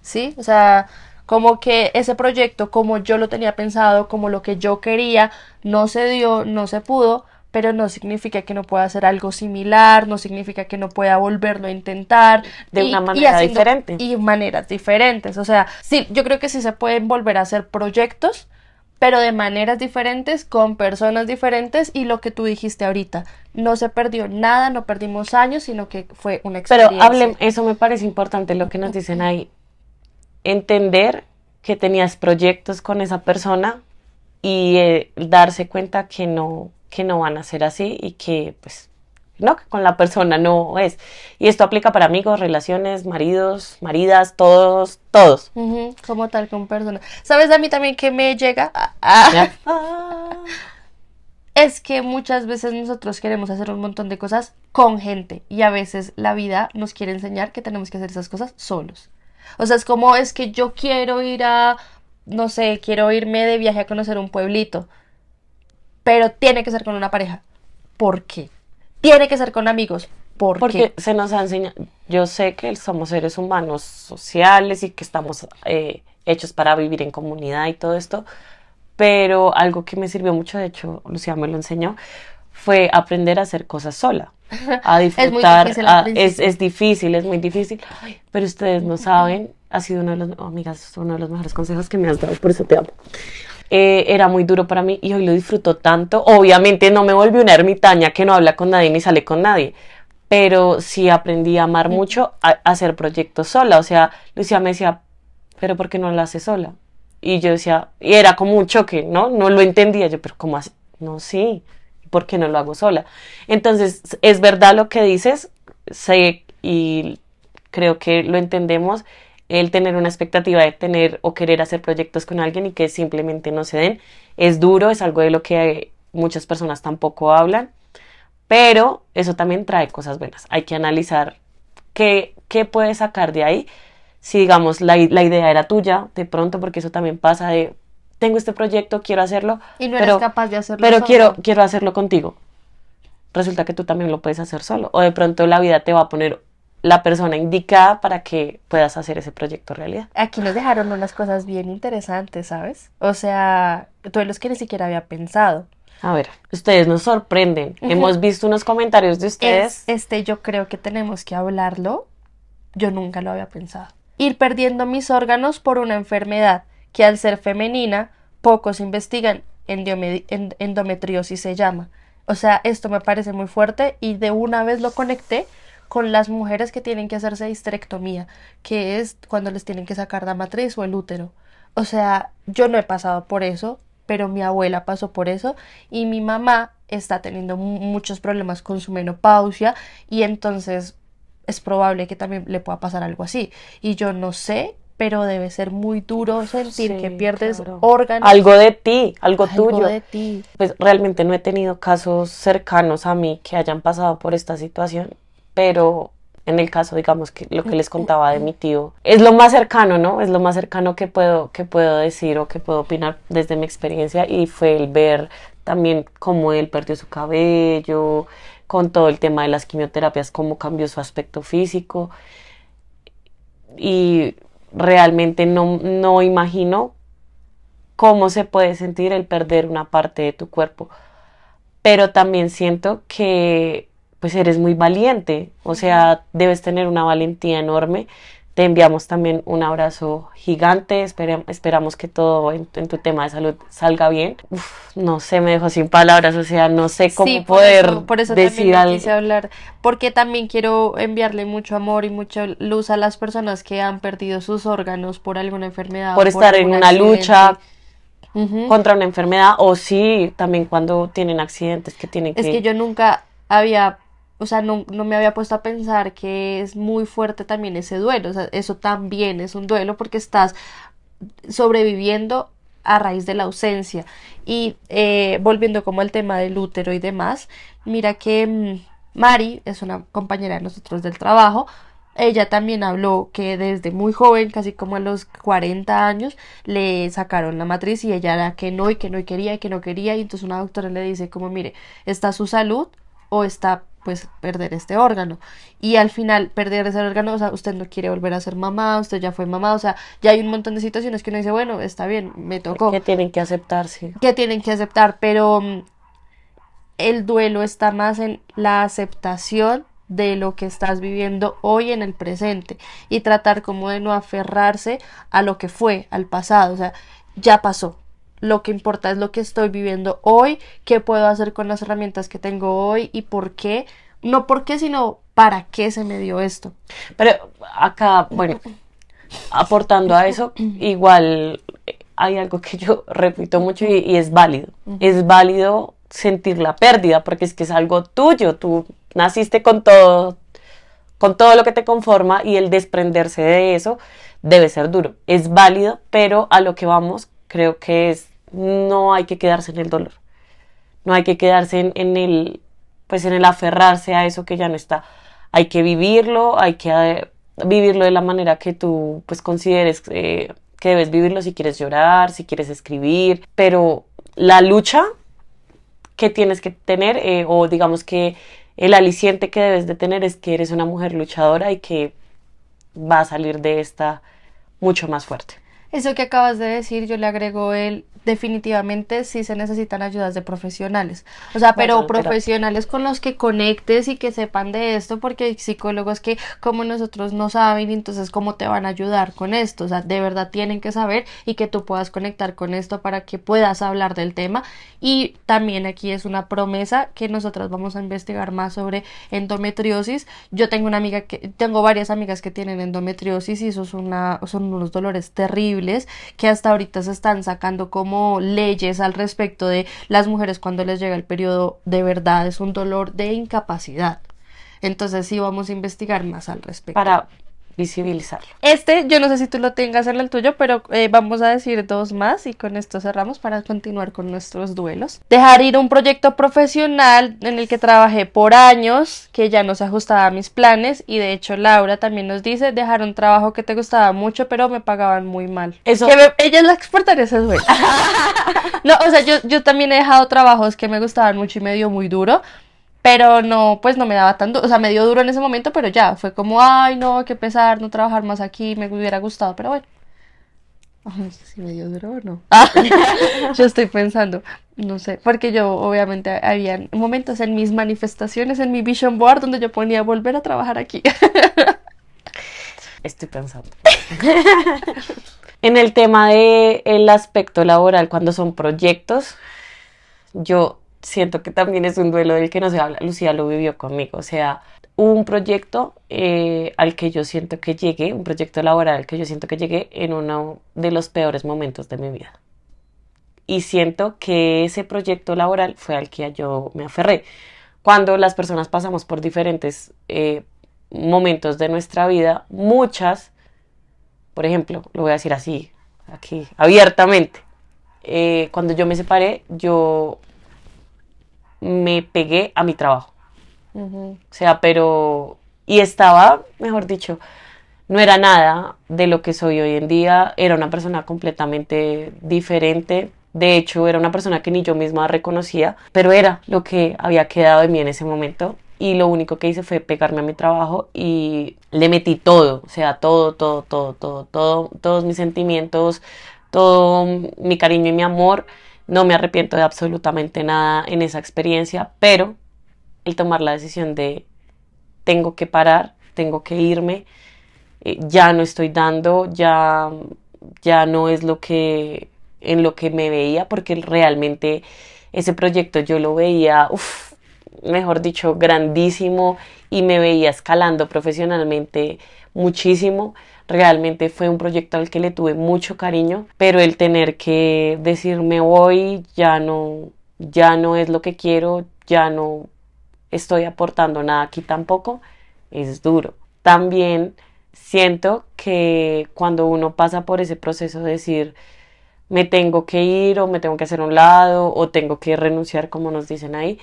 ¿sí? O sea, como que ese proyecto, como yo lo tenía pensado, como lo que yo quería, no se dio, no se pudo, pero no significa que no pueda hacer algo similar, no significa que no pueda volverlo a intentar. De y, una manera y haciendo, diferente. Y maneras diferentes, o sea, sí, yo creo que sí se pueden volver a hacer proyectos, pero de maneras diferentes, con personas diferentes, y lo que tú dijiste ahorita, no se perdió nada, no perdimos años, sino que fue una experiencia. Pero hable, eso me parece importante, lo que nos dicen ahí, entender que tenías proyectos con esa persona y eh, darse cuenta que no, que no van a ser así y que, pues, no, que con la persona no es. Y esto aplica para amigos, relaciones, maridos, maridas, todos, todos. Uh-huh, como tal, con personas. ¿Sabes a mí también que me llega? A, a, a, es que muchas veces nosotros queremos hacer un montón de cosas con gente y a veces la vida nos quiere enseñar que tenemos que hacer esas cosas solos. O sea, es como, es que yo quiero ir a, no sé, quiero irme de viaje a conocer un pueblito, pero tiene que ser con una pareja. ¿Por qué? Tiene que ser con amigos. ¿Por Porque qué? Se nos ha enseñado. Yo sé que somos seres humanos sociales y que estamos eh, hechos para vivir en comunidad y todo esto, pero algo que me sirvió mucho, de hecho, Lucía me lo enseñó, fue aprender a hacer cosas sola, a disfrutar. Es muy difícil, a, es, es difícil, es muy difícil. Ay, pero ustedes no saben, ha sido uno de los, oh, amigas, uno de los mejores consejos que me has dado, por eso te amo. Eh, era muy duro para mí y hoy lo disfruto tanto. Obviamente no me volví una ermitaña que no habla con nadie ni sale con nadie, pero sí aprendí a amar mucho, a, a hacer proyectos sola. O sea, Lucía me decía, pero ¿por qué no lo haces sola? Y yo decía, y era como un choque, ¿no? No lo entendía yo, pero ¿cómo así? No, sí, ¿por qué no lo hago sola? Entonces, es verdad lo que dices, sé y creo que lo entendemos, el tener una expectativa de tener o querer hacer proyectos con alguien y que simplemente no se den, es duro, es algo de lo que muchas personas tampoco hablan, pero eso también trae cosas buenas. Hay que analizar qué, qué puedes sacar de ahí, si digamos la, la idea era tuya, de pronto, porque eso también pasa de, tengo este proyecto, quiero hacerlo, y no eres pero, capaz de hacerlo pero solo. Quiero, quiero hacerlo contigo. Resulta que tú también lo puedes hacer solo, o de pronto la vida te va a poner la persona indicada para que puedas hacer ese proyecto realidad. Aquí nos dejaron unas cosas bien interesantes, ¿sabes? O sea, duelos que ni siquiera había pensado. A ver, ustedes nos sorprenden. Uh-huh. Hemos visto unos comentarios de ustedes. Es, este, yo creo que tenemos que hablarlo. Yo nunca lo había pensado. Ir perdiendo mis órganos por una enfermedad que al ser femenina, pocos investigan. Endiome- end- endometriosis se llama. O sea, esto me parece muy fuerte y de una vez lo conecté con las mujeres que tienen que hacerse histerectomía, que es cuando les tienen que sacar la matriz o el útero. O sea, yo no he pasado por eso, pero mi abuela pasó por eso y mi mamá está teniendo m- muchos problemas con su menopausia y entonces es probable que también le pueda pasar algo así. Y yo no sé, pero debe ser muy duro sentir sí, que pierdes claro. órganos. Algo de ti, algo, algo tuyo. De ti. Pues realmente no he tenido casos cercanos a mí que hayan pasado por esta situación. Pero en el caso, digamos, que lo que les contaba de mi tío, es lo más cercano, ¿no? Es lo más cercano que puedo, que puedo decir o que puedo opinar desde mi experiencia y fue el ver también cómo él perdió su cabello, con todo el tema de las quimioterapias, cómo cambió su aspecto físico y realmente no, no imagino cómo se puede sentir el perder una parte de tu cuerpo, pero también siento que pues eres muy valiente, o sea, debes tener una valentía enorme. Te enviamos también un abrazo gigante, Espere, esperamos que todo en, en tu tema de salud salga bien. Uf, no sé, me dejó sin palabras, o sea, no sé cómo sí, por poder eso, por eso decir algo. Quise hablar, porque también quiero enviarle mucho amor y mucha luz a las personas que han perdido sus órganos por alguna enfermedad. Por estar por en una accidente. lucha uh-huh. contra una enfermedad, o sí, también cuando tienen accidentes que tienen que... Es que yo nunca había, o sea, no, no me había puesto a pensar que es muy fuerte también ese duelo, o sea, eso también es un duelo porque estás sobreviviendo a raíz de la ausencia. Y eh, volviendo como al tema del útero y demás, mira que mmm, Mari es una compañera de nosotros del trabajo. Ella también habló que desde muy joven, casi como a los cuarenta años, le sacaron la matriz y ella era que no, y que no quería, y que no quería, y entonces una doctora le dice como, mire, está su salud o está, pues, perder este órgano. Y al final, perder ese órgano, o sea, usted no quiere volver a ser mamá, usted ya fue mamá, o sea, ya hay un montón de situaciones que uno dice, bueno, está bien, me tocó. Que tienen que aceptarse. Que tienen que aceptar, pero um, el duelo está más en la aceptación de lo que estás viviendo hoy en el presente y tratar como de no aferrarse a lo que fue, al pasado, o sea, ya pasó, lo que importa es lo que estoy viviendo hoy, qué puedo hacer con las herramientas que tengo hoy y por qué, no por qué, sino para qué se me dio esto. Pero acá, bueno, aportando a eso, igual hay algo que yo repito mucho y, y es válido, uh-huh. es válido sentir la pérdida porque es que es algo tuyo, tú naciste con todo, con todo lo que te conforma y el desprenderse de eso debe ser duro. Es válido, pero a lo que vamos creo que es, no hay que quedarse en el dolor, no hay que quedarse en, en el, pues en el aferrarse a eso que ya no está. Hay que vivirlo, hay que eh, vivirlo de la manera que tú pues consideres eh, que debes vivirlo, si quieres llorar, si quieres escribir, pero la lucha que tienes que tener eh, o digamos que el aliciente que debes de tener es que eres una mujer luchadora y que va a salir de esta mucho más fuerte. Eso que acabas de decir, yo le agrego el definitivamente sí se necesitan ayudas de profesionales. O sea, bueno, pero profesionales con los que conectes y que sepan de esto, porque hay psicólogos que como nosotros no saben, entonces ¿cómo te van a ayudar con esto? O sea, de verdad tienen que saber y que tú puedas conectar con esto para que puedas hablar del tema. Y también aquí es una promesa que nosotras vamos a investigar más sobre endometriosis. Yo tengo una amiga que, tengo varias amigas que tienen endometriosis y eso es una, son unos dolores terribles que hasta ahorita se están sacando como leyes al respecto de las mujeres cuando les llega el periodo, de verdad es un dolor de incapacidad. Entonces sí vamos a investigar más al respecto para visibilizarlo. Este, yo no sé si tú lo tengas en el tuyo, pero eh, vamos a decir dos más y con esto cerramos para continuar con nuestros duelos. Dejar ir un proyecto profesional en el que trabajé por años, que ya no se ajustaba a mis planes, y de hecho Laura también nos dice, dejar un trabajo que te gustaba mucho, pero me pagaban muy mal. Eso. Que me, ella es la experta en ese duelo. No, o sea, yo, yo también he dejado trabajos que me gustaban mucho y me dio muy duro, pero no, pues no me daba tan duro, o sea, me dio duro en ese momento, pero ya, fue como, ay, no, qué pesar, no trabajar más aquí, me hubiera gustado, pero bueno. No sé si me dio duro o no. Yo estoy pensando, no sé, porque yo obviamente había momentos en mis manifestaciones, en mi vision board, donde yo ponía volver a trabajar aquí. Estoy pensando. En el tema de el aspecto laboral, cuando son proyectos, yo... siento que también es un duelo del que no se habla. Lucía lo vivió conmigo, o sea, un proyecto eh, al que yo siento que llegué, un proyecto laboral al que yo siento que llegué en uno de los peores momentos de mi vida. Y siento que ese proyecto laboral fue al que yo me aferré. Cuando las personas pasamos por diferentes eh, momentos de nuestra vida, muchas, por ejemplo, lo voy a decir así, aquí, abiertamente, eh, cuando yo me separé, yo... me pegué a mi trabajo, uh-huh. o sea, pero, y estaba, mejor dicho, no era nada de lo que soy hoy en día, era una persona completamente diferente, de hecho era una persona que ni yo misma reconocía, pero era lo que había quedado de mí en ese momento, y lo único que hice fue pegarme a mi trabajo y le metí todo, o sea, todo, todo, todo, todo, todo todos mis sentimientos, todo mi cariño y mi amor. No me arrepiento de absolutamente nada en esa experiencia, pero el tomar la decisión de tengo que parar, tengo que irme, eh, ya no estoy dando, ya, ya no es lo que, en lo que me veía, porque realmente ese proyecto yo lo veía, uf, mejor dicho, grandísimo, y me veía escalando profesionalmente muchísimo, realmente fue un proyecto al que le tuve mucho cariño, pero el tener que decir me voy, ya no, ya no es lo que quiero, ya no estoy aportando nada aquí tampoco, es duro. También siento que cuando uno pasa por ese proceso de decir me tengo que ir o me tengo que hacer a un lado o tengo que renunciar, como nos dicen ahí,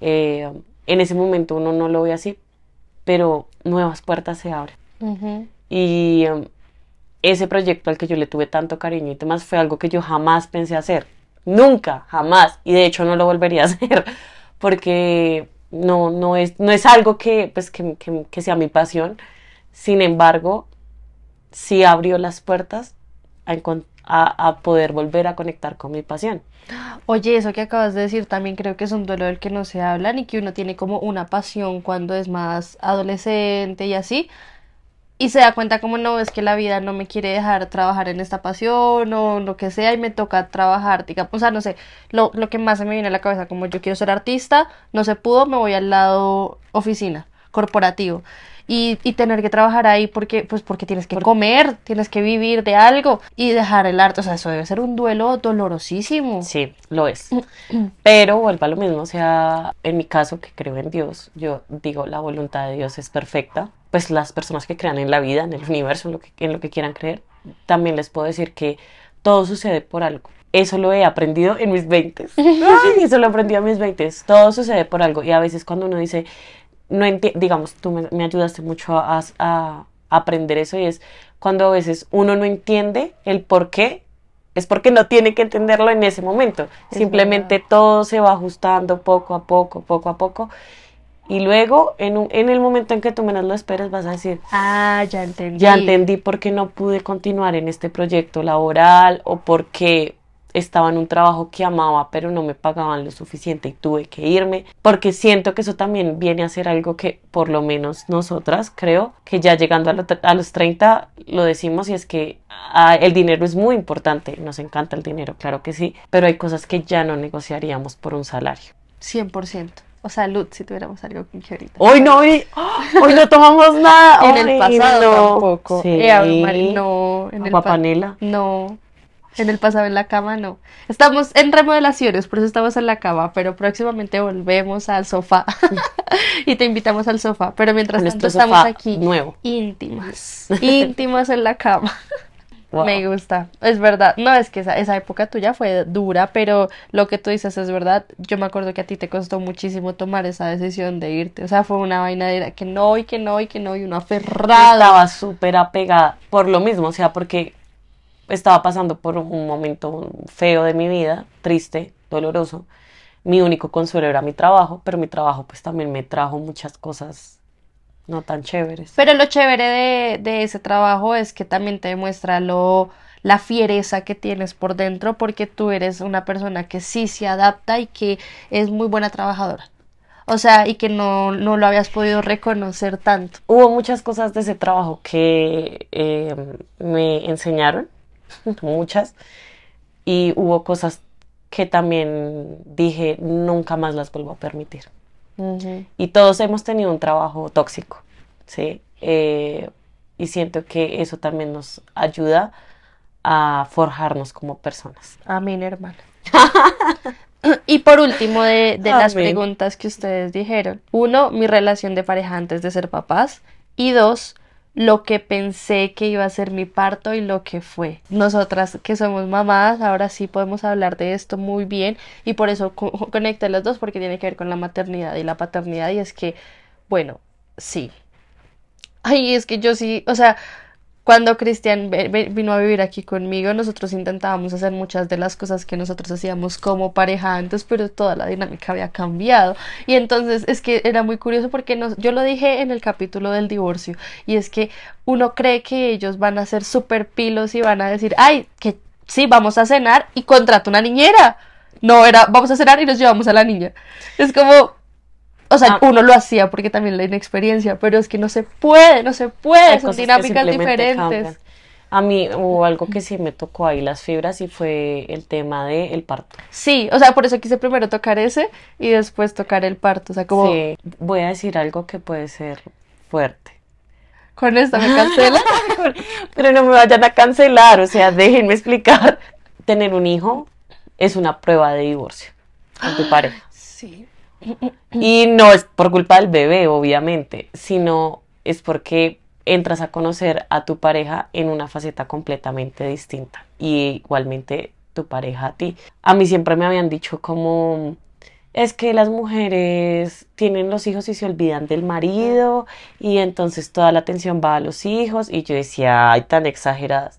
eh, en ese momento uno no lo ve así, pero nuevas puertas se abren. Uh-huh. Y um, ese proyecto al que yo le tuve tanto cariño y demás fue algo que yo jamás pensé hacer, nunca, jamás, y de hecho no lo volvería a hacer porque no, no, es, no es algo que, pues, que, que, que sea mi pasión. Sin embargo, sí abrió las puertas a encontrar A, a poder volver a conectar con mi pasión. Oye, eso que acabas de decir también creo que es un duelo del que no se habla, ni que uno tiene como una pasión cuando es más adolescente y así, y se da cuenta como no, es que la vida no me quiere dejar trabajar en esta pasión o lo que sea y me toca trabajar, digamos, o sea, no sé, lo, lo que más se me viene a la cabeza, como yo quiero ser artista, no se pudo, me voy al lado oficina, corporativo. Y, y tener que trabajar ahí porque, pues porque tienes que porque comer, tienes que vivir de algo y dejar el arte, o sea, eso debe ser un duelo dolorosísimo. Sí, lo es. Pero vuelvo a lo mismo, o sea, en mi caso que creo en Dios, yo digo la voluntad de Dios es perfecta, pues las personas que crean en la vida, en el universo, en lo que, en lo que quieran creer, también les puedo decir que todo sucede por algo. Eso lo he aprendido en mis veintes. Ay, eso lo aprendí a mis veintes. Todo sucede por algo y a veces cuando uno dice... No enti- digamos, tú me, me ayudaste mucho a, a, a aprender eso, y es cuando a veces uno no entiende el por qué, es porque no tiene que entenderlo en ese momento. Es simplemente verdad. Todo se va ajustando poco a poco, poco a poco, y luego en, un, en el momento en que tú menos lo esperes vas a decir, ah, ya entendí. Ya entendí por qué no pude continuar en este proyecto laboral o por qué... Estaba en un trabajo que amaba, pero no me pagaban lo suficiente y tuve que irme, porque siento que eso también viene a ser algo que por lo menos nosotras, creo, que ya llegando a, lo, a los treinta lo decimos, y es que a, el dinero es muy importante, nos encanta el dinero, claro que sí, pero hay cosas que ya no negociaríamos por un salario. cien por ciento. O sea, Lut, si tuviéramos algo con que ahorita. Hoy no, hoy, hoy no tomamos nada. En el pasado no. Tampoco. Sí. Eh, María, no. En Agua el pa- panela. No. En el pasado en la cama no. Estamos en remodelaciones, por eso estamos en la cama, pero próximamente volvemos al sofá y te invitamos al sofá, pero mientras tanto estamos aquí nuevo. íntimas, íntimas en la cama. Wow. Me gusta, es verdad. No, es que esa, esa época tuya fue dura, pero lo que tú dices es verdad. Yo me acuerdo que a ti te costó muchísimo tomar esa decisión de irte, o sea, fue una vaina de que no, y que no, y que no, y uno aferrada. Estaba súper apegada, por lo mismo, o sea, porque... Estaba pasando por un momento feo de mi vida, triste, doloroso. Mi único consuelo era mi trabajo, pero mi trabajo pues también me trajo muchas cosas no tan chéveres. Pero lo chévere de, de ese trabajo es que también te demuestra lo, la fiereza que tienes por dentro, porque tú eres una persona que sí se adapta y que es muy buena trabajadora. O sea, y que no, no lo habías podido reconocer tanto. Hubo muchas cosas de ese trabajo que eh, me enseñaron. Muchas, y hubo cosas que también dije nunca más las vuelvo a permitir. Uh-huh. Y todos hemos tenido un trabajo tóxico, ¿sí? Eh, y siento que eso también nos ayuda a forjarnos como personas. Amén, hermana. Y por último, de, de las preguntas que ustedes dijeron: uno, mi relación de pareja antes de ser papás, y dos, lo que pensé que iba a ser mi parto y lo que fue. Nosotras que somos mamás, ahora sí podemos hablar de esto muy bien, y por eso co- conecté los dos, porque tiene que ver con la maternidad y la paternidad, y es que, bueno, sí. Ay, es que yo sí, o sea, cuando Cristian ve- ve- vino a vivir aquí conmigo, nosotros intentábamos hacer muchas de las cosas que nosotros hacíamos como pareja antes, pero toda la dinámica había cambiado, y entonces es que era muy curioso porque nos, yo lo dije en el capítulo del divorcio, y es que uno cree que ellos van a ser súper pilos y van a decir, ay, que sí, vamos a cenar y contrato una niñera. No, era, vamos a cenar y nos llevamos a la niña. Es como... O sea, uno lo hacía porque también la inexperiencia, pero es que no se puede, no se puede, son dinámicas diferentes. Cambian. A mí hubo algo que sí me tocó ahí las fibras y fue el tema del parto. Sí, o sea, por eso quise primero tocar ese y después tocar el parto, o sea, como... Sí, voy a decir algo que puede ser fuerte. con esta me cancelan, pero no me vayan a cancelar, o sea, déjenme explicar. Tener un hijo es una prueba de divorcio con tu pareja. Sí. Y no es por culpa del bebé, obviamente, sino es porque entras a conocer a tu pareja en una faceta completamente distinta, y igualmente tu pareja a ti. A mí siempre me habían dicho como, es que las mujeres tienen los hijos y se olvidan del marido, y entonces toda la atención va a los hijos, y yo decía, ay, tan exageradas.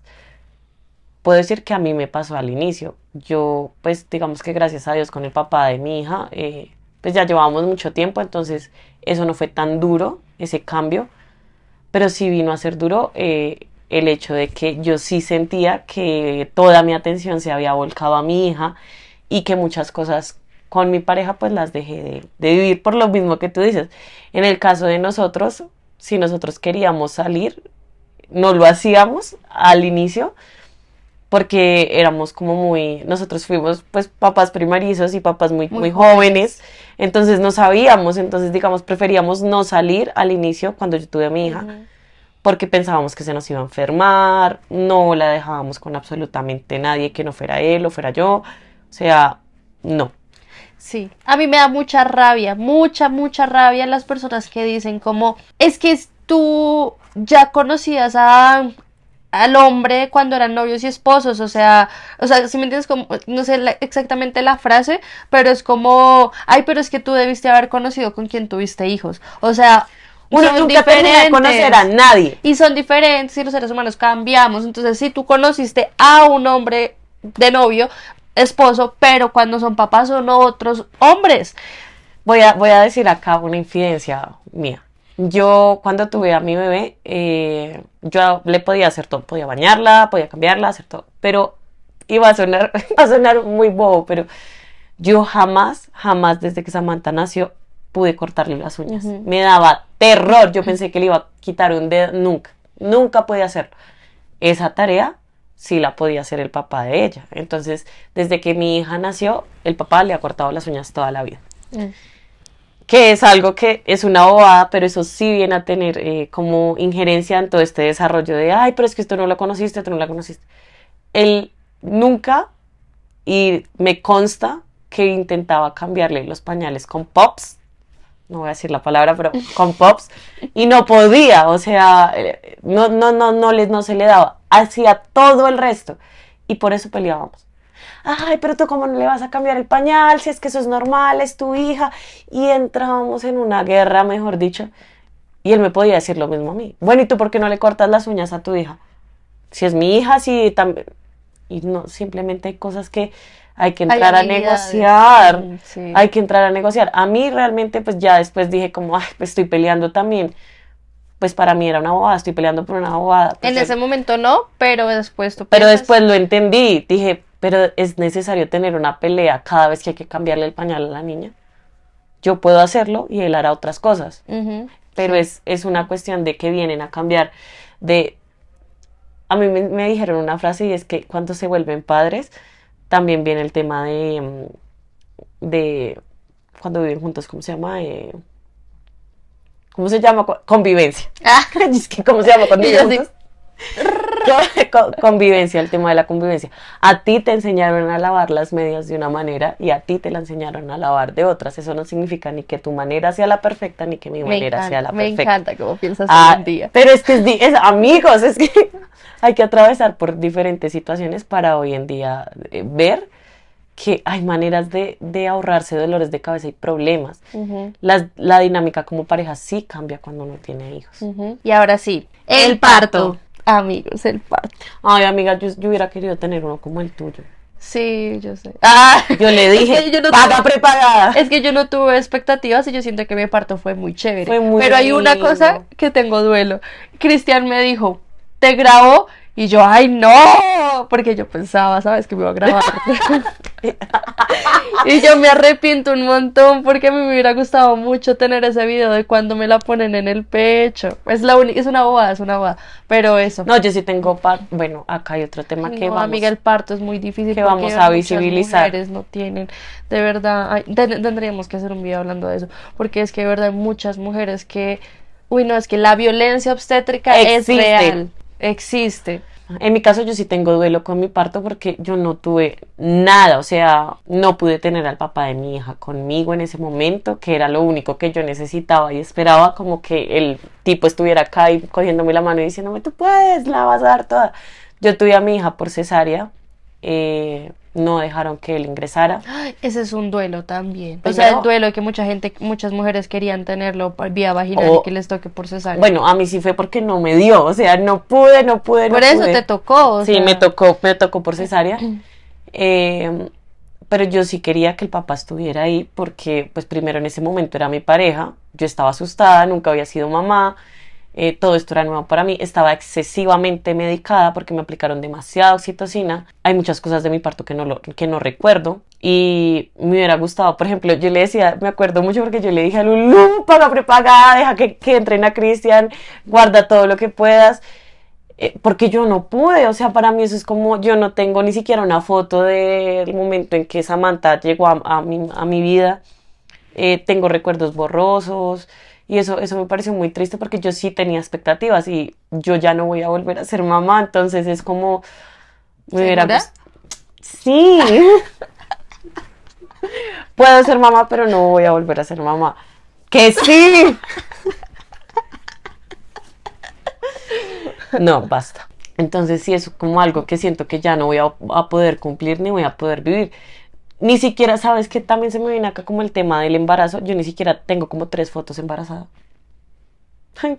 Puedo decir que a mí me pasó al inicio. Yo, pues, digamos que gracias a Dios con el papá de mi hija, eh, pues ya llevábamos mucho tiempo, entonces eso no fue tan duro, ese cambio, pero sí vino a ser duro eh, el hecho de que yo sí sentía que toda mi atención se había volcado a mi hija, y que muchas cosas con mi pareja pues las dejé de, de vivir por lo mismo que tú dices. En el caso de nosotros, si nosotros queríamos salir, no lo hacíamos al inicio, porque éramos como muy, nosotros fuimos pues papás primerizos y papás muy, muy, muy jóvenes, entonces no sabíamos, entonces digamos preferíamos no salir al inicio cuando yo tuve a mi hija, uh-huh. porque pensábamos que se nos iba a enfermar, no la dejábamos con absolutamente nadie que no fuera él o fuera yo, o sea, no. Sí, a mí me da mucha rabia, mucha, mucha rabia las personas que dicen como, es que tú ya conocías a... al hombre cuando eran novios y esposos, o sea, o sea, si me entiendes, como, no sé la, exactamente la frase, pero es como, ay, pero es que tú debiste haber conocido con quien tuviste hijos, o sea, uno nunca termina de conocer a nadie, y son diferentes, y los seres humanos cambiamos, entonces si tú conociste a un hombre de novio, esposo, pero cuando son papás son otros hombres. Voy a, voy a decir acá una infidencia mía. Yo cuando tuve a mi bebé, eh, yo le podía hacer todo, podía bañarla, podía cambiarla, hacer todo, pero iba a sonar, iba a sonar muy bobo, pero yo jamás, jamás desde que Samantha nació pude cortarle las uñas, uh-huh. me daba terror, yo pensé que le iba a quitar un dedo, nunca, nunca podía hacerlo. Esa tarea sí la podía hacer el papá de ella, entonces desde que mi hija nació, el papá le ha cortado las uñas toda la vida. Uh-huh. que es algo que es una bobada, pero eso sí viene a tener eh, como injerencia en todo este desarrollo de, ay, pero es que esto no lo conociste, tú no la conociste. Él nunca, y me consta que intentaba cambiarle los pañales con pops, no voy a decir la palabra, pero con pops, y no podía, o sea, no, no, no, no, les, no se le daba, hacía todo el resto, y por eso peleábamos. Ay, pero tú cómo no le vas a cambiar el pañal, si es que eso es normal, es tu hija. Y entrábamos en una guerra, mejor dicho, y él me podía decir lo mismo a mí. Bueno, ¿y tú por qué no le cortas las uñas a tu hija? Si es mi hija, si también... Y no, simplemente hay cosas que hay que entrar hay a negociar, sí. hay que entrar a negociar. A mí realmente, pues ya después dije como, ay, pues estoy peleando también. Pues para mí era una bobada, estoy peleando por una bobada. Pues en ese el... momento no, pero después tú piensas... Pero después lo entendí, dije... Pero es necesario tener una pelea cada vez que hay que cambiarle el pañal a la niña. Yo puedo hacerlo y él hará otras cosas. Uh-huh. Pero sí. es, es una cuestión de que vienen a cambiar. De... A mí me, me dijeron una frase, y es que cuando se vuelven padres, también viene el tema de... de cuando viven juntos, ¿cómo se llama? Eh, ¿Cómo se llama? Convivencia. Ah. Es que, ¿cómo se llama? Cuando viven juntos. Convivencia, el tema de la convivencia. A ti te enseñaron a lavar las medias de una manera y a ti te la enseñaron a lavar de otras. Eso no significa ni que tu manera sea la perfecta ni que mi me manera encanta, sea la perfecta. Me encanta cómo piensas ah, hoy en día. Pero es que es, es, amigos, es que hay que atravesar por diferentes situaciones para hoy en día eh, ver que hay maneras de, de ahorrarse dolores de cabeza y problemas. Uh-huh. Las, la dinámica como pareja sí cambia cuando uno tiene hijos. Uh-huh. Y ahora sí, el, el parto. parto. Amigos, el parto. Ay, amiga, yo, yo hubiera querido tener uno como el tuyo. Sí, yo sé. Ah, yo le dije, es que yo no paga tuve, preparada. Es que yo no tuve expectativas y yo siento que mi parto fue muy chévere. Fue muy Pero lindo. Hay una cosa que tengo duelo. Cristian me dijo, te grabó, y yo, ay, no, porque yo pensaba, ¿sabes? Que me iba a grabar. Y yo me arrepiento un montón porque me hubiera gustado mucho tener ese video de cuando me la ponen en el pecho. Es la única, es una bobada, es una bobada, pero eso. No, yo sí tengo parto. Bueno, acá hay otro tema que no, vamos. Amiga, el parto es muy difícil. Que vamos a visibilizar. Muchas mujeres no tienen, de verdad, ay, ten, tendríamos que hacer un video hablando de eso, porque es que de verdad hay muchas mujeres que Uy, no, es que la violencia obstétrica existe. Es real. Existe. En mi caso yo sí tengo duelo con mi parto porque yo no tuve nada, o sea, no pude tener al papá de mi hija conmigo en ese momento, que era lo único que yo necesitaba y esperaba como que el tipo estuviera acá y cogiéndome la mano y diciéndome, tú puedes, la vas a dar toda. Yo tuve a mi hija por cesárea, eh, no dejaron que él ingresara. Ese es un duelo también. Pues o sea, no, el duelo que mucha gente, muchas mujeres querían tenerlo por vía vaginal o, y que les toque por cesárea. Bueno, a mí sí fue porque no me dio, o sea, no pude, no pude, por no eso pude. Te tocó. O sí, sea. me tocó, me tocó por cesárea. Eh, pero yo sí quería que el papá estuviera ahí porque, pues primero en ese momento era mi pareja, yo estaba asustada, nunca había sido mamá. Eh, todo esto era nuevo para mí, estaba excesivamente medicada porque me aplicaron demasiada oxitocina. Hay muchas cosas de mi parto que no, lo, que no recuerdo y me hubiera gustado, por ejemplo, yo le decía, me acuerdo mucho porque yo le dije a Lulú, paga prepagada, deja que, que entren a Cristian, guarda todo lo que puedas, eh, porque yo no pude, o sea, para mí eso es como, yo no tengo ni siquiera una foto del momento en que Samantha llegó a, a, mi, a mi vida, eh, tengo recuerdos borrosos. Y eso, eso me pareció muy triste porque yo sí tenía expectativas y yo ya no voy a volver a ser mamá, entonces es como... Me ¿Segura? Era... Sí. Puedo ser mamá, pero no voy a volver a ser mamá. ¡Que sí! No, basta. Entonces sí, es como algo que siento que ya no voy a, a poder cumplir ni voy a poder vivir. Ni siquiera, ¿sabes qué? También se me viene acá como el tema del embarazo. Yo ni siquiera tengo como tres fotos embarazada. Ay,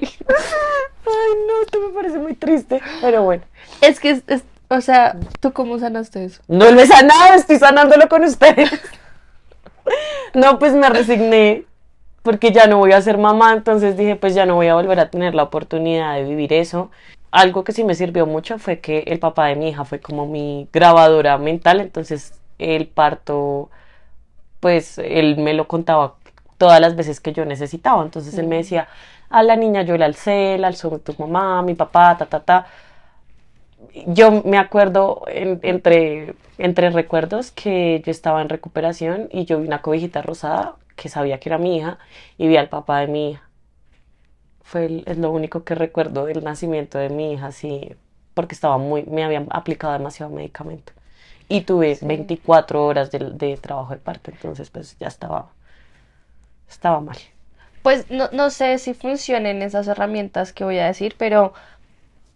no, esto me parece muy triste. Pero bueno. Es que, es, es, o sea, ¿tú cómo sanaste eso? No lo he sanado, estoy sanándolo con ustedes. No, pues me resigné. Porque ya no voy a ser mamá, entonces dije, pues ya no voy a volver a tener la oportunidad de vivir eso. Algo que sí me sirvió mucho fue que el papá de mi hija fue como mi grabadora mental, entonces el parto, pues él me lo contaba todas las veces que yo necesitaba. Entonces él me decía, a la niña yo la alcé, la alzó tu mamá, mi papá, ta, ta, ta. Yo me acuerdo en, entre, entre recuerdos que yo estaba en recuperación y yo vi una cobijita rosada, que sabía que era mi hija, y vi al papá de mi hija. Fue el, es lo único que recuerdo del nacimiento de mi hija, sí, porque estaba muy, me habían aplicado demasiado medicamento. Y tuve sí. veinticuatro horas de, de trabajo de parto, entonces pues ya estaba, estaba mal. Pues no, no sé si funcionen esas herramientas que voy a decir, pero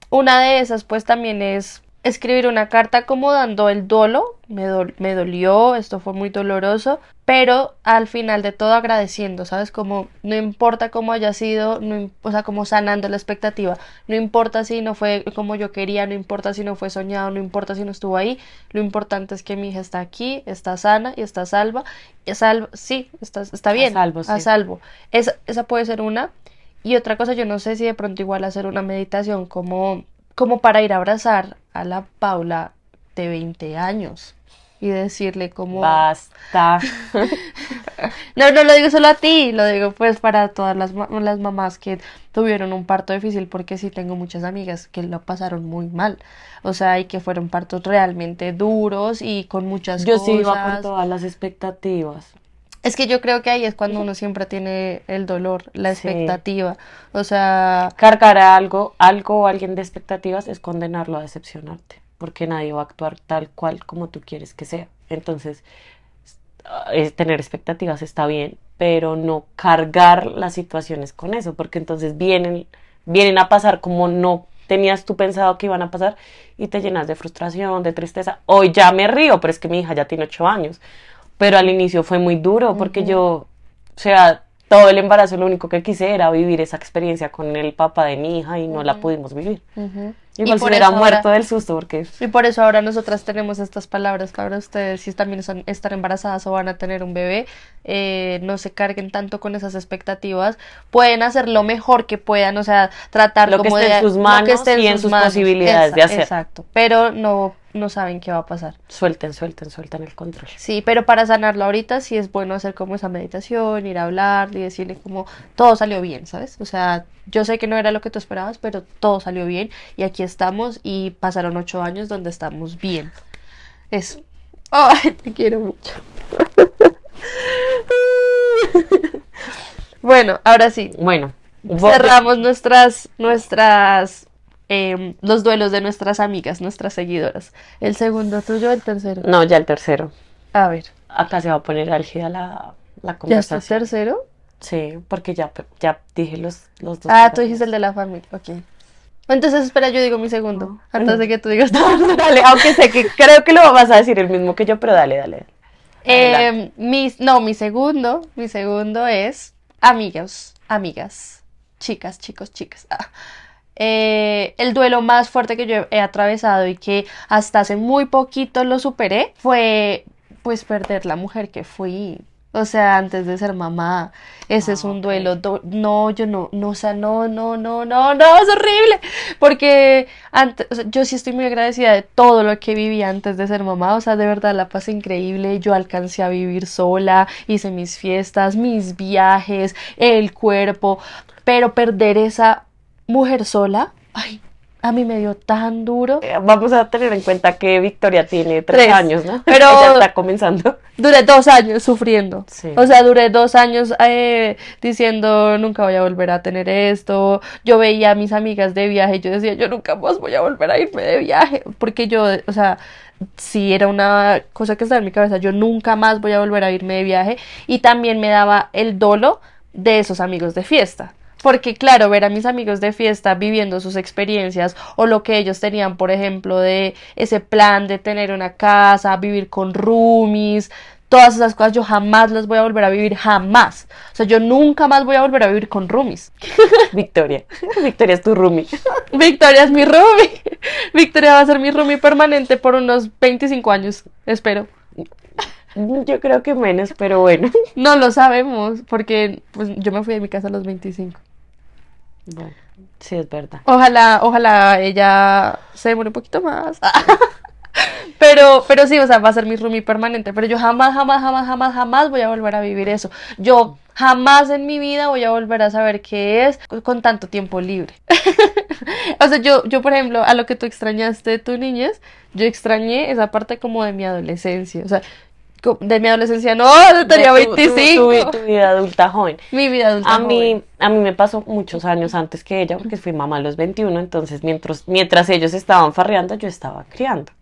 una de esas pues también es escribir una carta como dando el dolo, me, do me dolió, esto fue muy doloroso, pero al final de todo agradeciendo, ¿sabes? Como no importa cómo haya sido, no, o sea, como sanando la expectativa, no importa si no fue como yo quería, no importa si no fue soñado, no importa si no estuvo ahí, lo importante es que mi hija está aquí, está sana y está salva, y salva sí, está, está bien, a salvo. Sí. A salvo. Es, esa puede ser una, y otra cosa, yo no sé si de pronto igual hacer una meditación como... como para ir a abrazar a la Paula de veinte años y decirle como... Basta. No, no lo digo solo a ti, lo digo pues para todas las, las mamás que tuvieron un parto difícil, porque sí tengo muchas amigas que lo pasaron muy mal, o sea, y que fueron partos realmente duros y con muchas yo cosas. Yo sí iba con todas las expectativas. Es que yo creo que ahí es cuando uno siempre tiene el dolor, la expectativa, sí. O sea... Cargar a algo, algo o alguien de expectativas es condenarlo a decepcionarte, porque nadie va a actuar tal cual como tú quieres que sea. Entonces, es, tener expectativas está bien, pero no cargar las situaciones con eso, porque entonces vienen, vienen a pasar como no tenías tú pensado que iban a pasar y te llenas de frustración, de tristeza. Hoy ya me río, pero es que mi hija ya tiene ocho años. Pero al inicio fue muy duro porque uh-huh. yo, o sea, todo el embarazo lo único que quise era vivir esa experiencia con el papá de mi hija y no uh-huh. la pudimos vivir. Uh-huh. Igual se hubiera muerto ahora, del susto porque... Y por eso ahora nosotras tenemos estas palabras para ustedes, si también son, están embarazadas o van a tener un bebé, eh, no se carguen tanto con esas expectativas, pueden hacer lo mejor que puedan, o sea, tratar lo como que esté de, en sus manos lo que esté en y en sus, sus posibilidades esa, de hacer. Exacto, pero no... no saben qué va a pasar. Suelten, suelten, suelten el control. Sí, pero para sanarlo ahorita sí es bueno hacer como esa meditación, ir a hablar y decirle como todo salió bien, ¿sabes? O sea, yo sé que no era lo que tú esperabas, pero todo salió bien y aquí estamos y pasaron ocho años donde estamos bien. Eso. Ay, te quiero mucho. Bueno, ahora sí. Bueno. Cerramos nuestras, nuestras, eh, los duelos de nuestras amigas, nuestras seguidoras. ¿El segundo tuyo o el tercero? No, ya el tercero. A ver. Acá se va a poner álgida la, la conversación. ¿Ya está el tercero? Sí, porque ya, ya dije los, los dos. Ah, tú dijiste el de la familia, ok. Entonces, espera, yo digo mi segundo, antes de que tú digas. Dale, aunque sé que creo que lo vas a decir el mismo que yo, pero dale, dale. Eh, mi, no, mi segundo, mi segundo es amigos, amigas, chicas, chicos, chicas. Ah. Eh, el duelo más fuerte que yo he atravesado y que hasta hace muy poquito lo superé fue, pues, perder la mujer que fui. O sea, antes de ser mamá, ese ah, es un duelo, okay. No, yo no, no, o sea, no, no, no, no, no, es horrible, porque antes, o sea, yo sí estoy muy agradecida de todo lo que viví antes de ser mamá, o sea, de verdad la pasé increíble, yo alcancé a vivir sola, hice mis fiestas, mis viajes, el cuerpo, pero perder esa mujer sola, ay, a mí me dio tan duro. Eh, vamos a tener en cuenta que Victoria tiene tres, tres. años, ¿no? Pero ella está comenzando. Duré dos años sufriendo. Sí. O sea, duré dos años eh, diciendo, nunca voy a volver a tener esto. Yo veía a mis amigas de viaje y yo decía, yo nunca más voy a volver a irme de viaje. Porque yo, o sea, sí era una cosa que estaba en mi cabeza. Yo nunca más voy a volver a irme de viaje. Y también me daba el dolo de esos amigos de fiesta. Porque claro, ver a mis amigos de fiesta viviendo sus experiencias o lo que ellos tenían, por ejemplo, de ese plan de tener una casa, vivir con roomies, todas esas cosas yo jamás las voy a volver a vivir, jamás. O sea, yo nunca más voy a volver a vivir con roomies. Victoria, Victoria es tu roomie. Victoria es mi roomie. Victoria va a ser mi roomie permanente por unos veinticinco años, espero. Yo creo que menos, pero bueno. No lo sabemos, porque pues, yo me fui de mi casa a los veinticinco. Bueno, sí, es verdad. Ojalá, ojalá ella se demore un poquito más. Pero, pero sí, o sea, va a ser mi roomie permanente. Pero yo jamás, jamás, jamás, jamás, jamás voy a volver a vivir eso. Yo jamás en mi vida voy a volver a saber qué es con tanto tiempo libre. O sea, yo, yo, por ejemplo, a lo que tú extrañaste de tu niñez, yo extrañé esa parte como de mi adolescencia. O sea, de mi adolescencia, no, yo tenía veinticinco. Tu, tu, tu, tu vida adulta joven. Mi vida adulta a mí, joven. A mí me pasó muchos años antes que ella, porque fui mamá a los veintiuno, entonces mientras, mientras ellos estaban farreando, yo estaba criando.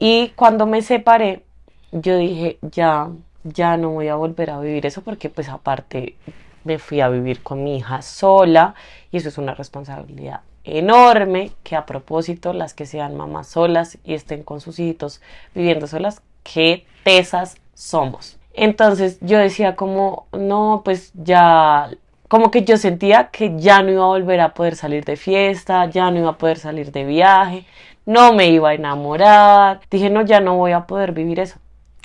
Y cuando me separé, yo dije, ya, ya no voy a volver a vivir eso, porque pues aparte me fui a vivir con mi hija sola, y eso es una responsabilidad enorme, que a propósito, las que sean mamás solas y estén con sus hijitos viviendo solas, qué tesas somos. Entonces yo decía como, no, pues ya, como que yo sentía que ya no iba a volver a poder salir de fiesta, ya no iba a poder salir de viaje, no me iba a enamorar, dije no, ya no voy a poder vivir eso.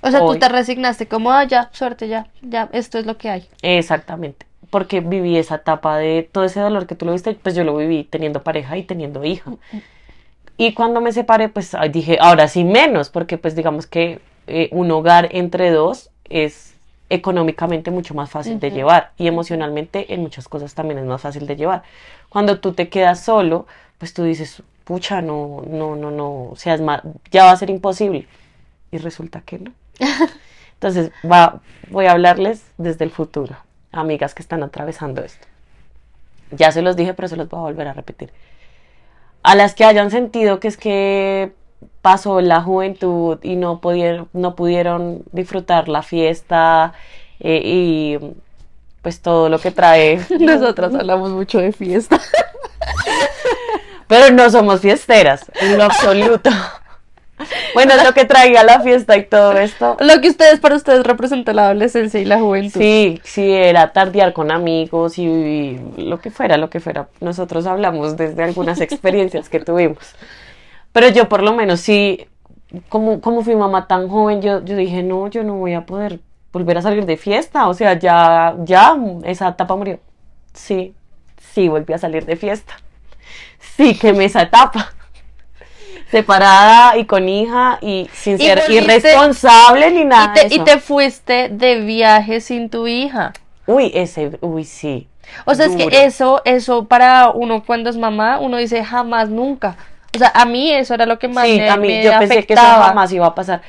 O sea, hoy. Tú te resignaste como, ah, ya, suerte, ya, ya, esto es lo que hay. Exactamente, porque viví esa etapa de todo ese dolor que tú lo viste, pues yo lo viví teniendo pareja y teniendo hija. Y cuando me separé, pues dije, ahora sí menos, porque pues digamos que eh, un hogar entre dos es económicamente mucho más fácil uh-huh. de llevar, y emocionalmente en muchas cosas también es más fácil de llevar. Cuando tú te quedas solo, pues tú dices, pucha, no, no, no, no, o sea, es más, ya va a ser imposible. Y resulta que no. Entonces va, voy a hablarles desde el futuro, amigas que están atravesando esto. Ya se los dije, pero se los voy a volver a repetir. A las que hayan sentido que es que pasó la juventud y no pudieron, no pudieron disfrutar la fiesta eh, y pues todo lo que trae. Nosotras hablamos mucho de fiesta. Pero no somos fiesteras, en lo absoluto. Bueno, es lo que traía la fiesta y todo esto. Lo que ustedes, para ustedes, representa la adolescencia y la juventud. Sí, sí, era tardear con amigos y, y lo que fuera, lo que fuera. Nosotros hablamos desde algunas experiencias que tuvimos. Pero yo por lo menos sí, como, como fui mamá tan joven, yo, yo dije, no, yo no voy a poder volver a salir de fiesta. O sea, ya, ya, esa etapa murió. Sí, sí, volví a salir de fiesta. Sí, quemé esa etapa. Separada y con hija y sin ser y volviste, irresponsable ni nada. Y te, de eso. Y te fuiste de viaje sin tu hija. Uy, ese, uy, sí. O sea, duro. Es que eso, eso para uno cuando es mamá, uno dice jamás, nunca. O sea, a mí eso era lo que más sí, me, a mí, me yo afectaba. Pensé que eso jamás iba a pasar.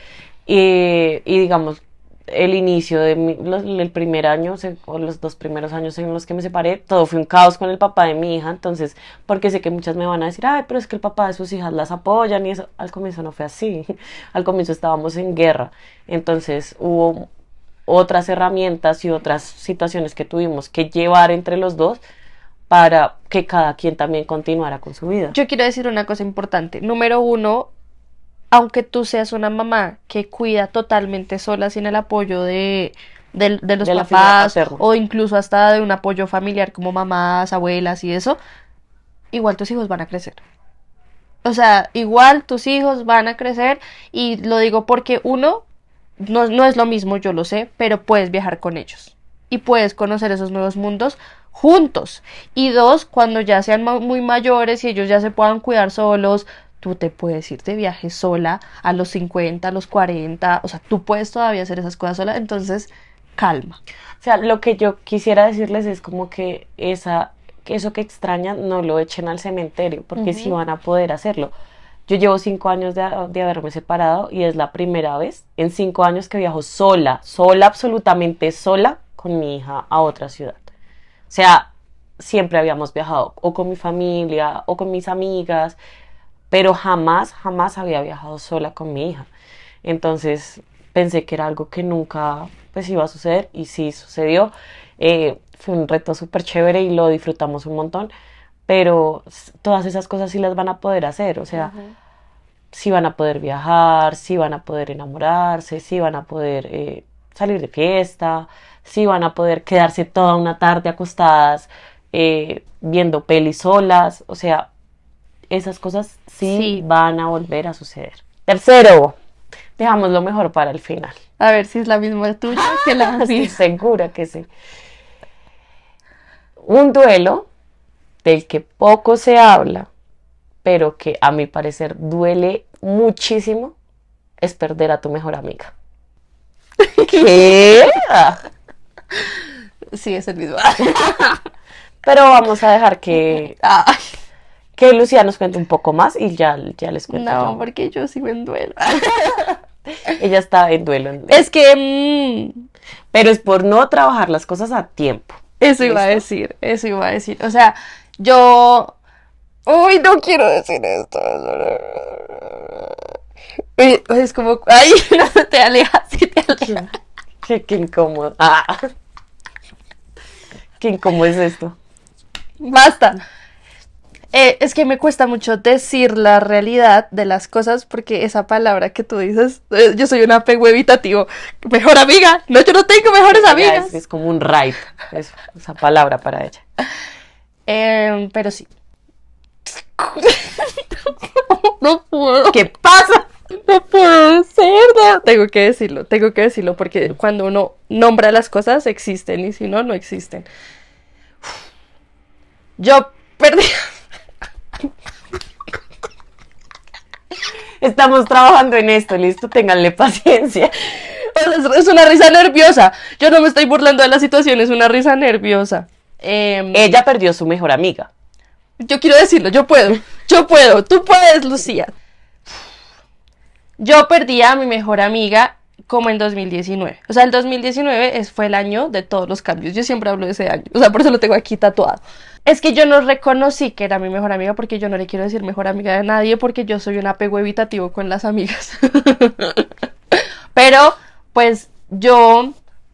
Eh, y digamos, el inicio de mi, los, el primer año, o los dos primeros años en los que me separé, todo fue un caos con el papá de mi hija. Entonces, porque sé que muchas me van a decir, ay, pero es que el papá de sus hijas las apoyan y eso. Al comienzo no fue así. Al comienzo estábamos en guerra. Entonces, hubo otras herramientas y otras situaciones que tuvimos que llevar entre los dos para que cada quien también continuara con su vida. Yo quiero decir una cosa importante. Número uno, aunque tú seas una mamá que cuida totalmente sola sin el apoyo de, de, de los de papás o incluso hasta de un apoyo familiar como mamás, abuelas y eso, igual tus hijos van a crecer. O sea, igual tus hijos van a crecer, y lo digo porque uno, no, no es lo mismo, yo lo sé, pero puedes viajar con ellos y puedes conocer esos nuevos mundos juntos. Y dos, cuando ya sean muy mayores y ellos ya se puedan cuidar solos, tú te puedes ir de viaje sola a los cincuenta, a los cuarenta, o sea, tú puedes todavía hacer esas cosas sola, entonces calma. O sea, lo que yo quisiera decirles es como que esa, eso que extrañan no lo echen al cementerio, porque uh-huh. sí van a poder hacerlo. Yo llevo cinco años de, de haberme separado y es la primera vez en cinco años que viajo sola, sola, absolutamente sola, con mi hija a otra ciudad. O sea, siempre habíamos viajado o con mi familia o con mis amigas, pero jamás, jamás había viajado sola con mi hija. Entonces pensé que era algo que nunca pues iba a suceder, y sí sucedió. Eh, fue un reto súper chévere y lo disfrutamos un montón. Pero todas esas cosas sí las van a poder hacer, o sea, uh-huh. sí van a poder viajar, sí van a poder enamorarse, sí van a poder eh, salir de fiesta, sí van a poder quedarse toda una tarde acostadas eh, viendo pelis solas, o sea, esas cosas sí, sí van a volver a suceder. Tercero, dejamos lo mejor para el final. A ver si es la misma tuya que la mía. Estoy segura que sí. Un duelo del que poco se habla, pero que a mi parecer duele muchísimo, es perder a tu mejor amiga. ¿Qué? Sí, es el mismo. Pero vamos a dejar que, que Lucía nos cuente un poco más y ya, ya les cuento. No, yo. Porque yo sigo en duelo. Ella está en duelo. En duelo. Es que... Mmm, pero es por no trabajar las cosas a tiempo. Eso iba ¿Listo? a decir, eso iba a decir. O sea, yo... Uy, no quiero decir esto. Uy, es como... Ay, no te alejas, sí te alejas. Qué, qué incómodo. Ah. Qué incómodo es esto. Basta. Eh, es que me cuesta mucho decir la realidad de las cosas, porque esa palabra que tú dices, eh, yo soy un apego evitativo. Mejor amiga, no, yo no tengo mejores amigas. Es, es como un raid, es, esa palabra para ella. Eh, pero sí. No puedo. ¿Qué pasa? No puedo ser. Tengo que decirlo, tengo que decirlo, porque cuando uno nombra las cosas existen, y si no, no existen. Yo perdí. Estamos trabajando en esto, listo, ténganle paciencia. Es una risa nerviosa. Yo no me estoy burlando de la situación, es una risa nerviosa. Eh, Ella perdió su mejor amiga. Yo quiero decirlo, yo puedo, yo puedo, tú puedes, Lucía. Yo perdí a mi mejor amiga como en dos mil diecinueve. O sea, el dos mil diecinueve fue el año de todos los cambios. Yo siempre hablo de ese año, o sea, por eso lo tengo aquí tatuado. Es que yo no reconocí que era mi mejor amiga, porque yo no le quiero decir mejor amiga de nadie, porque yo soy un apego evitativo con las amigas. Pero, pues, yo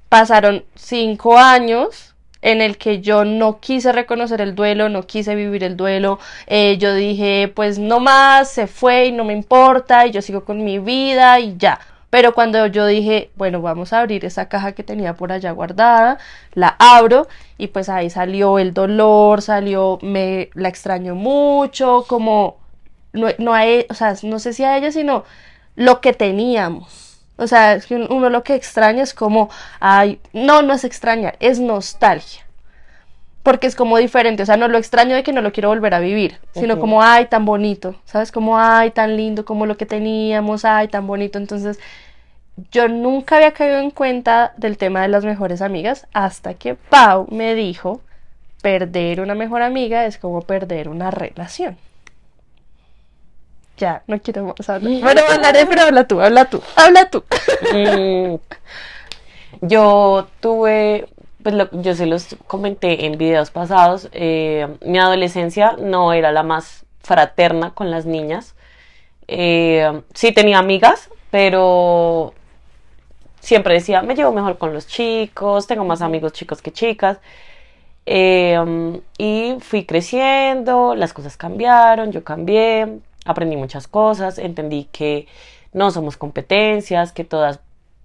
pasaron cinco años en el que yo no quise reconocer el duelo, no quise vivir el duelo. Eh, yo dije, pues, no más, se fue y no me importa, y yo sigo con mi vida y ya. Pero cuando yo dije, bueno, vamos a abrir esa caja que tenía por allá guardada, la abro y pues ahí salió el dolor, salió, me la extraño mucho, como, no, no a ella, o sea, no sé si a ella, sino lo que teníamos. O sea, uno lo que extraña es como, ay, no, no es extrañar, es nostalgia. Porque es como diferente, o sea, no lo extraño de que no lo quiero volver a vivir, sino uh-huh. como, ay, tan bonito, ¿sabes? Como, ay, tan lindo, como lo que teníamos, ay, tan bonito. Entonces, yo nunca había caído en cuenta del tema de las mejores amigas hasta que Pau me dijo, perder una mejor amiga es como perder una relación. Ya, no quiero más hablar. Bueno, hablaré, pero habla tú, habla tú, habla tú. Mm, yo tuve, pues lo, yo se los comenté en videos pasados, eh, mi adolescencia no era la más fraterna con las niñas. Eh, sí tenía amigas, pero siempre decía, me llevo mejor con los chicos, tengo más amigos chicos que chicas. Eh, y fui creciendo, las cosas cambiaron, yo cambié, aprendí muchas cosas, entendí que no somos competencias, que todas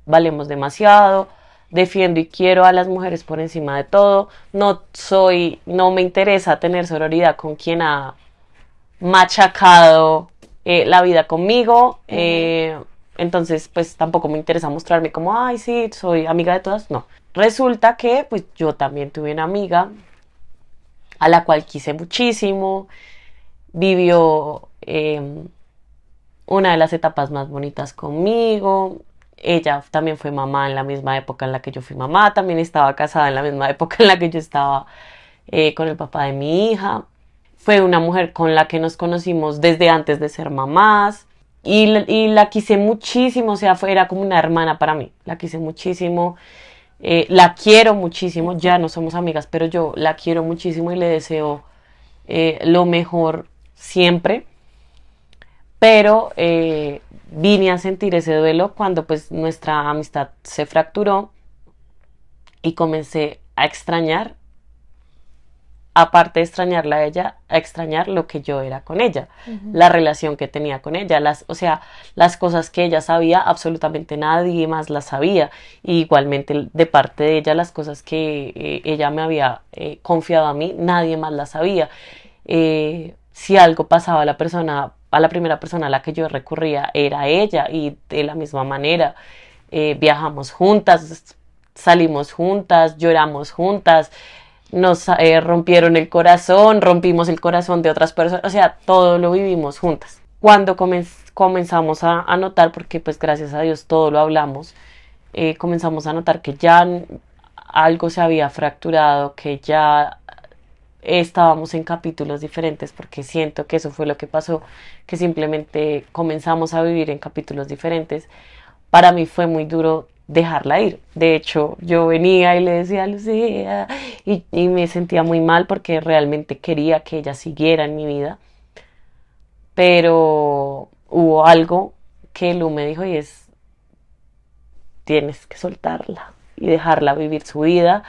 valemos demasiado, defiendo y quiero a las mujeres por encima de todo, no soy, no me interesa tener sororidad con quien ha machacado eh, la vida conmigo, eh, uh-huh. Entonces pues tampoco me interesa mostrarme como, ay sí, soy amiga de todas, no. Resulta que pues yo también tuve una amiga a la cual quise muchísimo, vivió Eh, una de las etapas más bonitas conmigo. Ella también fue mamá en la misma época en la que yo fui mamá, también estaba casada en la misma época en la que yo estaba eh, con el papá de mi hija. Fue una mujer con la que nos conocimos desde antes de ser mamás y, y la quise muchísimo, o sea, fue, era como una hermana para mí, la quise muchísimo, eh, la quiero muchísimo, ya no somos amigas, pero yo la quiero muchísimo y le deseo eh, lo mejor siempre. Pero eh, vine a sentir ese duelo cuando pues nuestra amistad se fracturó y comencé a extrañar, aparte de extrañarla a ella, a extrañar lo que yo era con ella, uh-huh. La relación que tenía con ella, las, o sea, las cosas que ella sabía, absolutamente nadie más las sabía, y igualmente de parte de ella las cosas que eh, ella me había eh, confiado a mí, nadie más las sabía. Eh, si algo pasaba a la persona... a la primera persona a la que yo recurría era ella, y de la misma manera eh, viajamos juntas, salimos juntas, lloramos juntas, nos eh, rompieron el corazón, rompimos el corazón de otras personas, o sea, todo lo vivimos juntas. Cuando comenz comenzamos a, a notar, porque pues gracias a Dios todo lo hablamos, eh, comenzamos a notar que ya algo se había fracturado, que ya... estábamos en capítulos diferentes, porque siento que eso fue lo que pasó, que simplemente comenzamos a vivir en capítulos diferentes. Para mí fue muy duro dejarla ir. De hecho, yo venía y le decía a Lucía y, y me sentía muy mal porque realmente quería que ella siguiera en mi vida, pero hubo algo que Lu me dijo y es: tienes que soltarla y dejarla vivir su vida.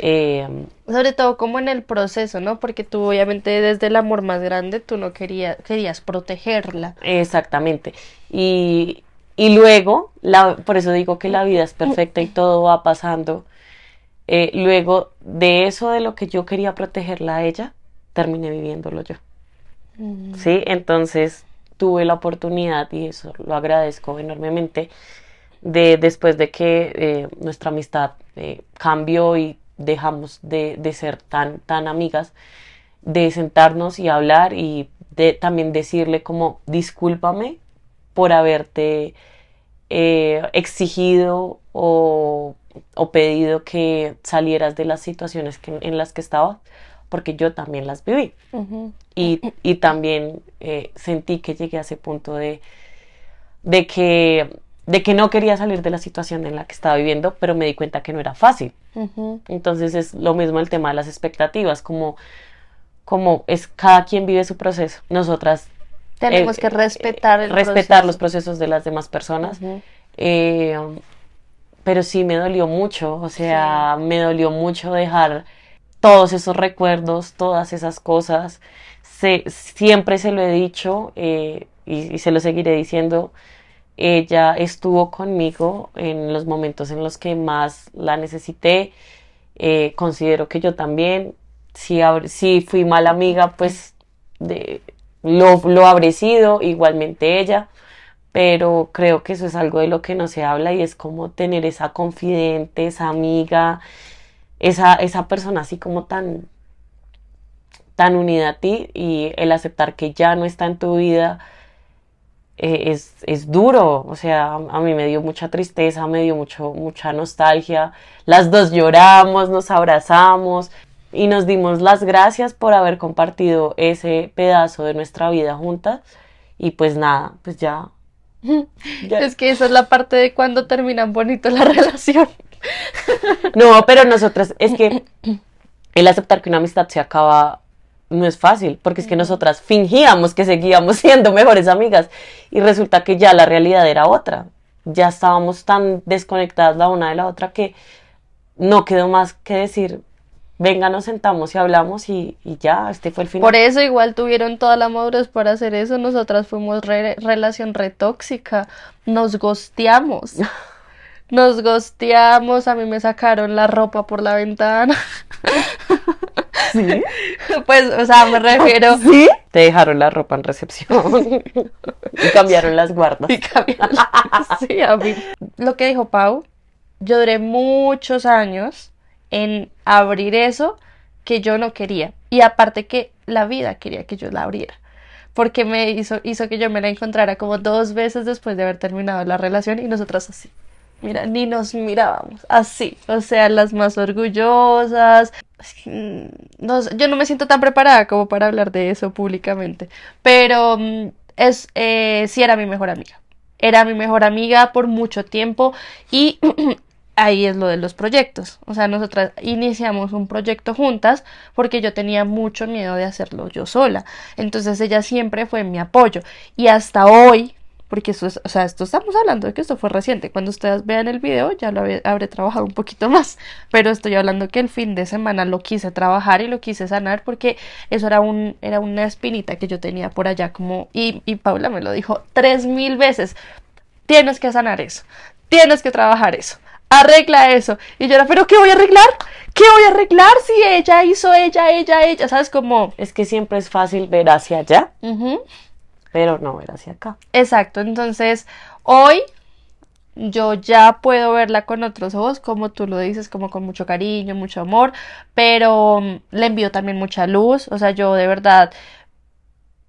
Eh, Sobre todo como en el proceso, ¿no? Porque tú obviamente desde el amor más grande tú no querías, querías protegerla. Exactamente. Y, y luego, la, por eso digo que la vida es perfecta y todo va pasando. Eh, luego de eso, de lo que yo quería protegerla a ella, terminé viviéndolo yo. Mm. ¿Sí? Entonces tuve la oportunidad, y eso lo agradezco enormemente, de después de que eh, nuestra amistad eh, cambió y dejamos de, de ser tan, tan amigas, de sentarnos y hablar y de también decirle como discúlpame por haberte eh, exigido o, o pedido que salieras de las situaciones que, en las que estabas, porque yo también las viví. Uh-huh. y, y también eh, sentí que llegué a ese punto de, de, que, de que no quería salir de la situación en la que estaba viviendo, pero me di cuenta que no era fácil. Entonces es lo mismo el tema de las expectativas, como, como es cada quien vive su proceso. Nosotras tenemos eh, que respetar el respetar proceso. los procesos de las demás personas. Uh-huh. eh, pero sí me dolió mucho, o sea, sí. me dolió mucho dejar todos esos recuerdos, todas esas cosas. Se, siempre se lo he dicho eh, y, y se lo seguiré diciendo. Ella estuvo conmigo en los momentos en los que más la necesité. Eh, considero que yo también, si, si fui mala amiga, pues de, lo, lo habré sido, igualmente ella. Pero creo que eso es algo de lo que no se habla, y es como tener esa confidente, esa amiga, esa, esa persona así como tan, tan unida a ti, y el aceptar que ya no está en tu vida. Eh, es, es duro, o sea, a, a mí me dio mucha tristeza, me dio mucho, mucha nostalgia, las dos lloramos, nos abrazamos y nos dimos las gracias por haber compartido ese pedazo de nuestra vida juntas, y pues nada, pues ya, ya. Es que esa es la parte de cuando terminan bonito la relación. No, pero nosotras, es que el aceptar que una amistad se acaba no es fácil, porque es que nosotras fingíamos que seguíamos siendo mejores amigas y resulta que ya la realidad era otra. Ya estábamos tan desconectadas la una de la otra que no quedó más que decir, venga, nos sentamos y hablamos y, y ya, este fue el final. Por eso igual tuvieron toda la madurez para hacer eso. Nosotras fuimos re, relación retóxica, nos ghosteamos. Nos ghosteamos, a mí me sacaron la ropa por la ventana. ¿Sí? Pues, o sea, me refiero... ¿Sí? Te dejaron la ropa en recepción. Y cambiaron las guardas. Y cambiaron las... Sí, a mí. Lo que dijo Pau, yo duré muchos años en abrir eso que yo no quería. Y aparte que la vida quería que yo la abriera. Porque me hizo, hizo que yo me la encontrara como dos veces después de haber terminado la relación y nosotras así. Mira, ni nos mirábamos, así, o sea, las más orgullosas, no, yo no me siento tan preparada como para hablar de eso públicamente, pero es, eh, sí era mi mejor amiga, era mi mejor amiga por mucho tiempo y ahí es lo de los proyectos, o sea, nosotras iniciamos un proyecto juntas porque yo tenía mucho miedo de hacerlo yo sola, entonces ella siempre fue mi apoyo y hasta hoy... Porque eso es, o sea, esto estamos hablando de que esto fue reciente. Cuando ustedes vean el video ya lo habré, habré trabajado un poquito más. Pero estoy hablando que el fin de semana lo quise trabajar y lo quise sanar porque eso era un era una espinita que yo tenía por allá como... Y, y Paula me lo dijo tres mil veces. Tienes que sanar eso. Tienes que trabajar eso. Arregla eso. Y yo era, ¿pero qué voy a arreglar? ¿Qué voy a arreglar si ella hizo ella, ella, ella? ¿Sabes cómo? Es que siempre es fácil ver hacia allá. Uh-huh. Pero no ver hacia acá. Exacto, entonces hoy yo ya puedo verla con otros ojos, como tú lo dices, como con mucho cariño, mucho amor, pero le envío también mucha luz, o sea, yo de verdad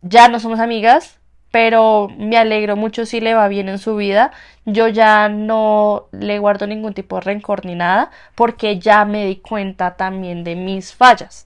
ya no somos amigas, pero me alegro mucho si le va bien en su vida, yo ya no le guardo ningún tipo de rencor ni nada, porque ya me di cuenta también de mis fallas.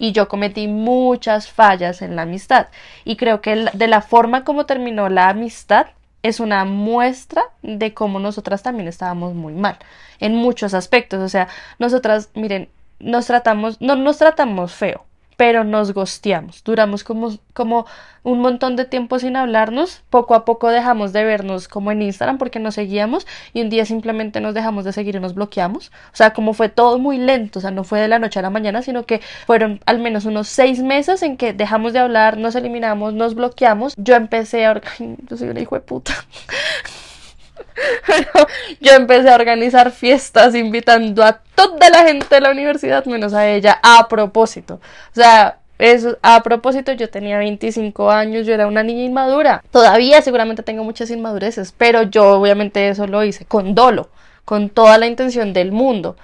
Y yo cometí muchas fallas en la amistad. Y creo que de la forma como terminó la amistad es una muestra de cómo nosotras también estábamos muy mal. En muchos aspectos. O sea, nosotras, miren, nos tratamos, no nos tratamos feo, pero nos ghosteamos. Duramos como, como un montón de tiempo sin hablarnos. Poco a poco dejamos de vernos como en Instagram porque nos seguíamos. Y un día simplemente nos dejamos de seguir y nos bloqueamos. O sea, como fue todo muy lento. O sea, no fue de la noche a la mañana, sino que fueron al menos unos seis meses en que dejamos de hablar, nos eliminamos, nos bloqueamos. Yo empecé a... Ay, yo soy una hijo de puta. Yo empecé a organizar fiestas invitando a toda la gente de la universidad menos a ella, a propósito. O sea, eso, a propósito, yo tenía veinticinco años, yo era una niña inmadura. Todavía seguramente tengo muchas inmadureces, pero yo obviamente eso lo hice con dolo, con toda la intención del mundo.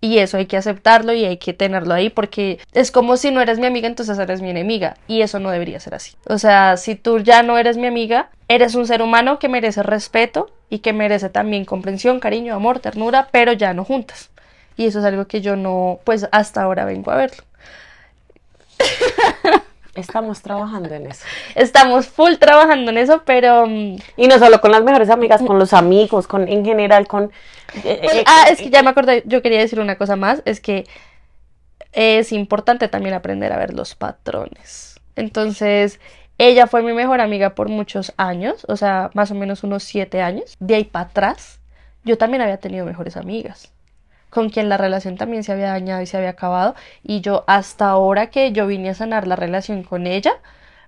Y eso hay que aceptarlo y hay que tenerlo ahí porque es como si no eres mi amiga, entonces eres mi enemiga. Y eso no debería ser así. O sea, si tú ya no eres mi amiga, eres un ser humano que merece respeto y que merece también comprensión, cariño, amor, ternura, pero ya no juntas. Y eso es algo que yo no, pues hasta ahora vengo a verlo. Estamos trabajando en eso. Estamos full trabajando en eso, pero... Y no solo con las mejores amigas, con los amigos, con en general, con... Eh, pues, eh, ah, es que ya me acordé, yo quería decir una cosa más, es que es importante también aprender a ver los patrones. Entonces, ella fue mi mejor amiga por muchos años, o sea, más o menos unos siete años. De ahí para atrás, yo también había tenido mejores amigas, con quien la relación también se había dañado y se había acabado, y yo hasta ahora que yo vine a sanar la relación con ella,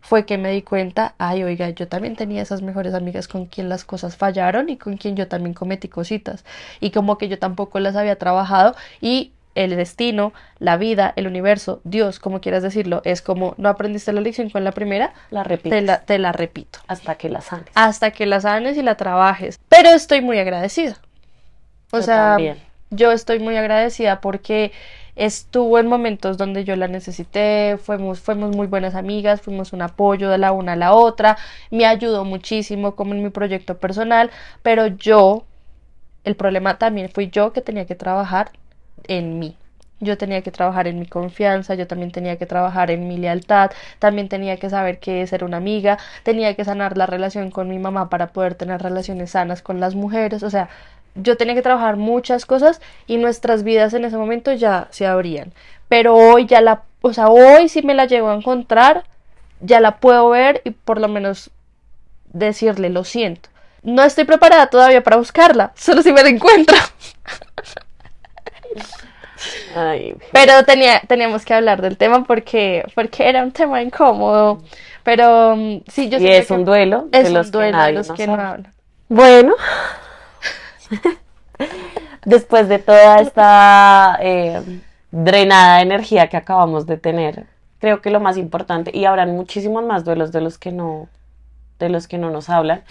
fue que me di cuenta, ay, oiga, yo también tenía esas mejores amigas con quien las cosas fallaron y con quien yo también cometí cositas, y como que yo tampoco las había trabajado, y el destino, la vida, el universo, Dios, como quieras decirlo, es como, no aprendiste la lección con la primera, la te, la, te la repito. Hasta que la sanes. Hasta que la sanes y la trabajes, pero estoy muy agradecida. O yo sea... También. Yo estoy muy agradecida porque estuvo en momentos donde yo la necesité, fuimos, fuimos muy buenas amigas, fuimos un apoyo de la una a la otra, me ayudó muchísimo como en mi proyecto personal, pero yo, el problema también fui yo que tenía que trabajar en mí. yo tenía que trabajar en mi confianza, yo también tenía que trabajar en mi lealtad, también tenía que saber qué es ser una amiga, tenía que sanar la relación con mi mamá para poder tener relaciones sanas con las mujeres, o sea, yo tenía que trabajar muchas cosas y nuestras vidas en ese momento ya se abrían, pero hoy ya la, o sea, hoy si me la llego a encontrar, ya la puedo ver y por lo menos decirle lo siento. No estoy preparada todavía para buscarla, solo si me la encuentro. Ay, pero tenía, teníamos que hablar del tema porque, porque era un tema incómodo. Pero sí, yo siento que es un duelo de los que no hablan. Bueno, después de toda esta eh, drenada de energía que acabamos de tener, creo que lo más importante, y habrán muchísimos más duelos de los que no, de los que no nos hablan,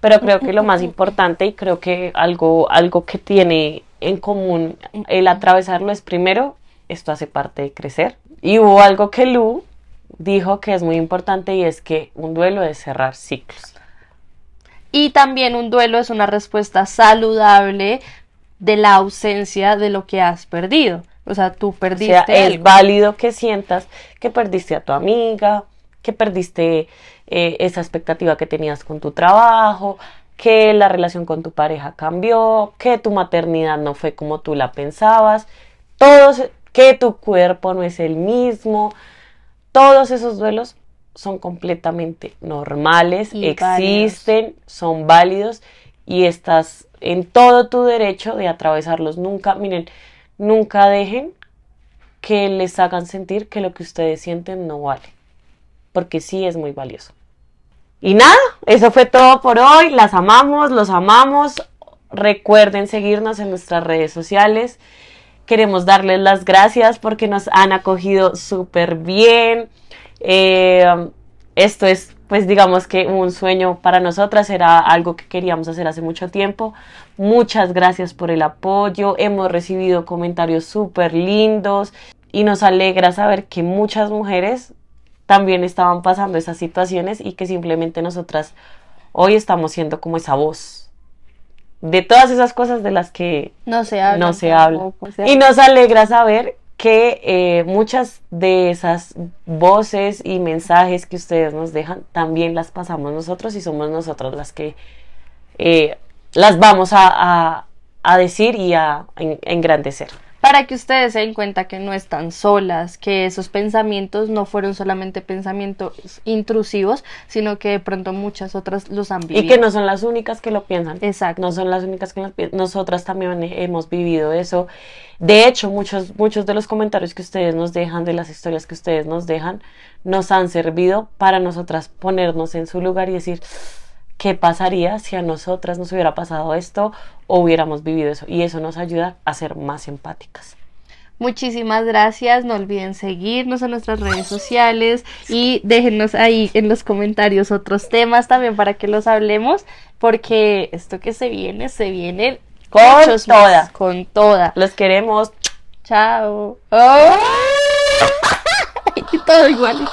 pero creo que lo más importante y creo que algo, algo que tiene en común el atravesarlo es primero, esto hace parte de crecer. Y hubo algo que Lu dijo que es muy importante y es que un duelo es cerrar ciclos. Y también un duelo es una respuesta saludable de la ausencia de lo que has perdido. O sea, tú perdiste. O sea, es algo válido que sientas que perdiste a tu amiga, que perdiste eh, esa expectativa que tenías con tu trabajo, que la relación con tu pareja cambió, que tu maternidad no fue como tú la pensabas, todos, que tu cuerpo no es el mismo. Todos esos duelos son completamente normales, y existen, válidos. Son válidos y estás en todo tu derecho de atravesarlos. Nunca, miren, nunca dejen que les hagan sentir que lo que ustedes sienten no vale, porque sí es muy valioso. Y nada, eso fue todo por hoy. Las amamos, los amamos. Recuerden seguirnos en nuestras redes sociales. Queremos darles las gracias porque nos han acogido súper bien. Eh, esto es, pues digamos que un sueño para nosotras. Era algo que queríamos hacer hace mucho tiempo. Muchas gracias por el apoyo. Hemos recibido comentarios súper lindos. Y nos alegra saber que muchas mujeres también estaban pasando esas situaciones y que simplemente nosotras hoy estamos siendo como esa voz de todas esas cosas de las que no se habla. No se habla. Y nos alegra saber que eh, muchas de esas voces y mensajes que ustedes nos dejan también las pasamos nosotros y somos nosotras las que eh, las vamos a, a, a decir y a, a engrandecer. Para que ustedes se den cuenta que no están solas, que esos pensamientos no fueron solamente pensamientos intrusivos, sino que de pronto muchas otras los han vivido. Y que no son las únicas que lo piensan. Exacto. No son las únicas que lo piensan. Nosotras también hemos vivido eso. De hecho, muchos, muchos de los comentarios que ustedes nos dejan, de las historias que ustedes nos dejan, nos han servido para nosotras ponernos en su lugar y decir, ¿qué pasaría si a nosotras nos hubiera pasado esto o hubiéramos vivido eso? Y eso nos ayuda a ser más empáticas. Muchísimas gracias. No olviden seguirnos en nuestras redes sociales y déjennos ahí en los comentarios otros temas también para que los hablemos, porque esto que se viene, se viene con toda. Más, con toda. Los queremos. Chao. Oh. Todo igual.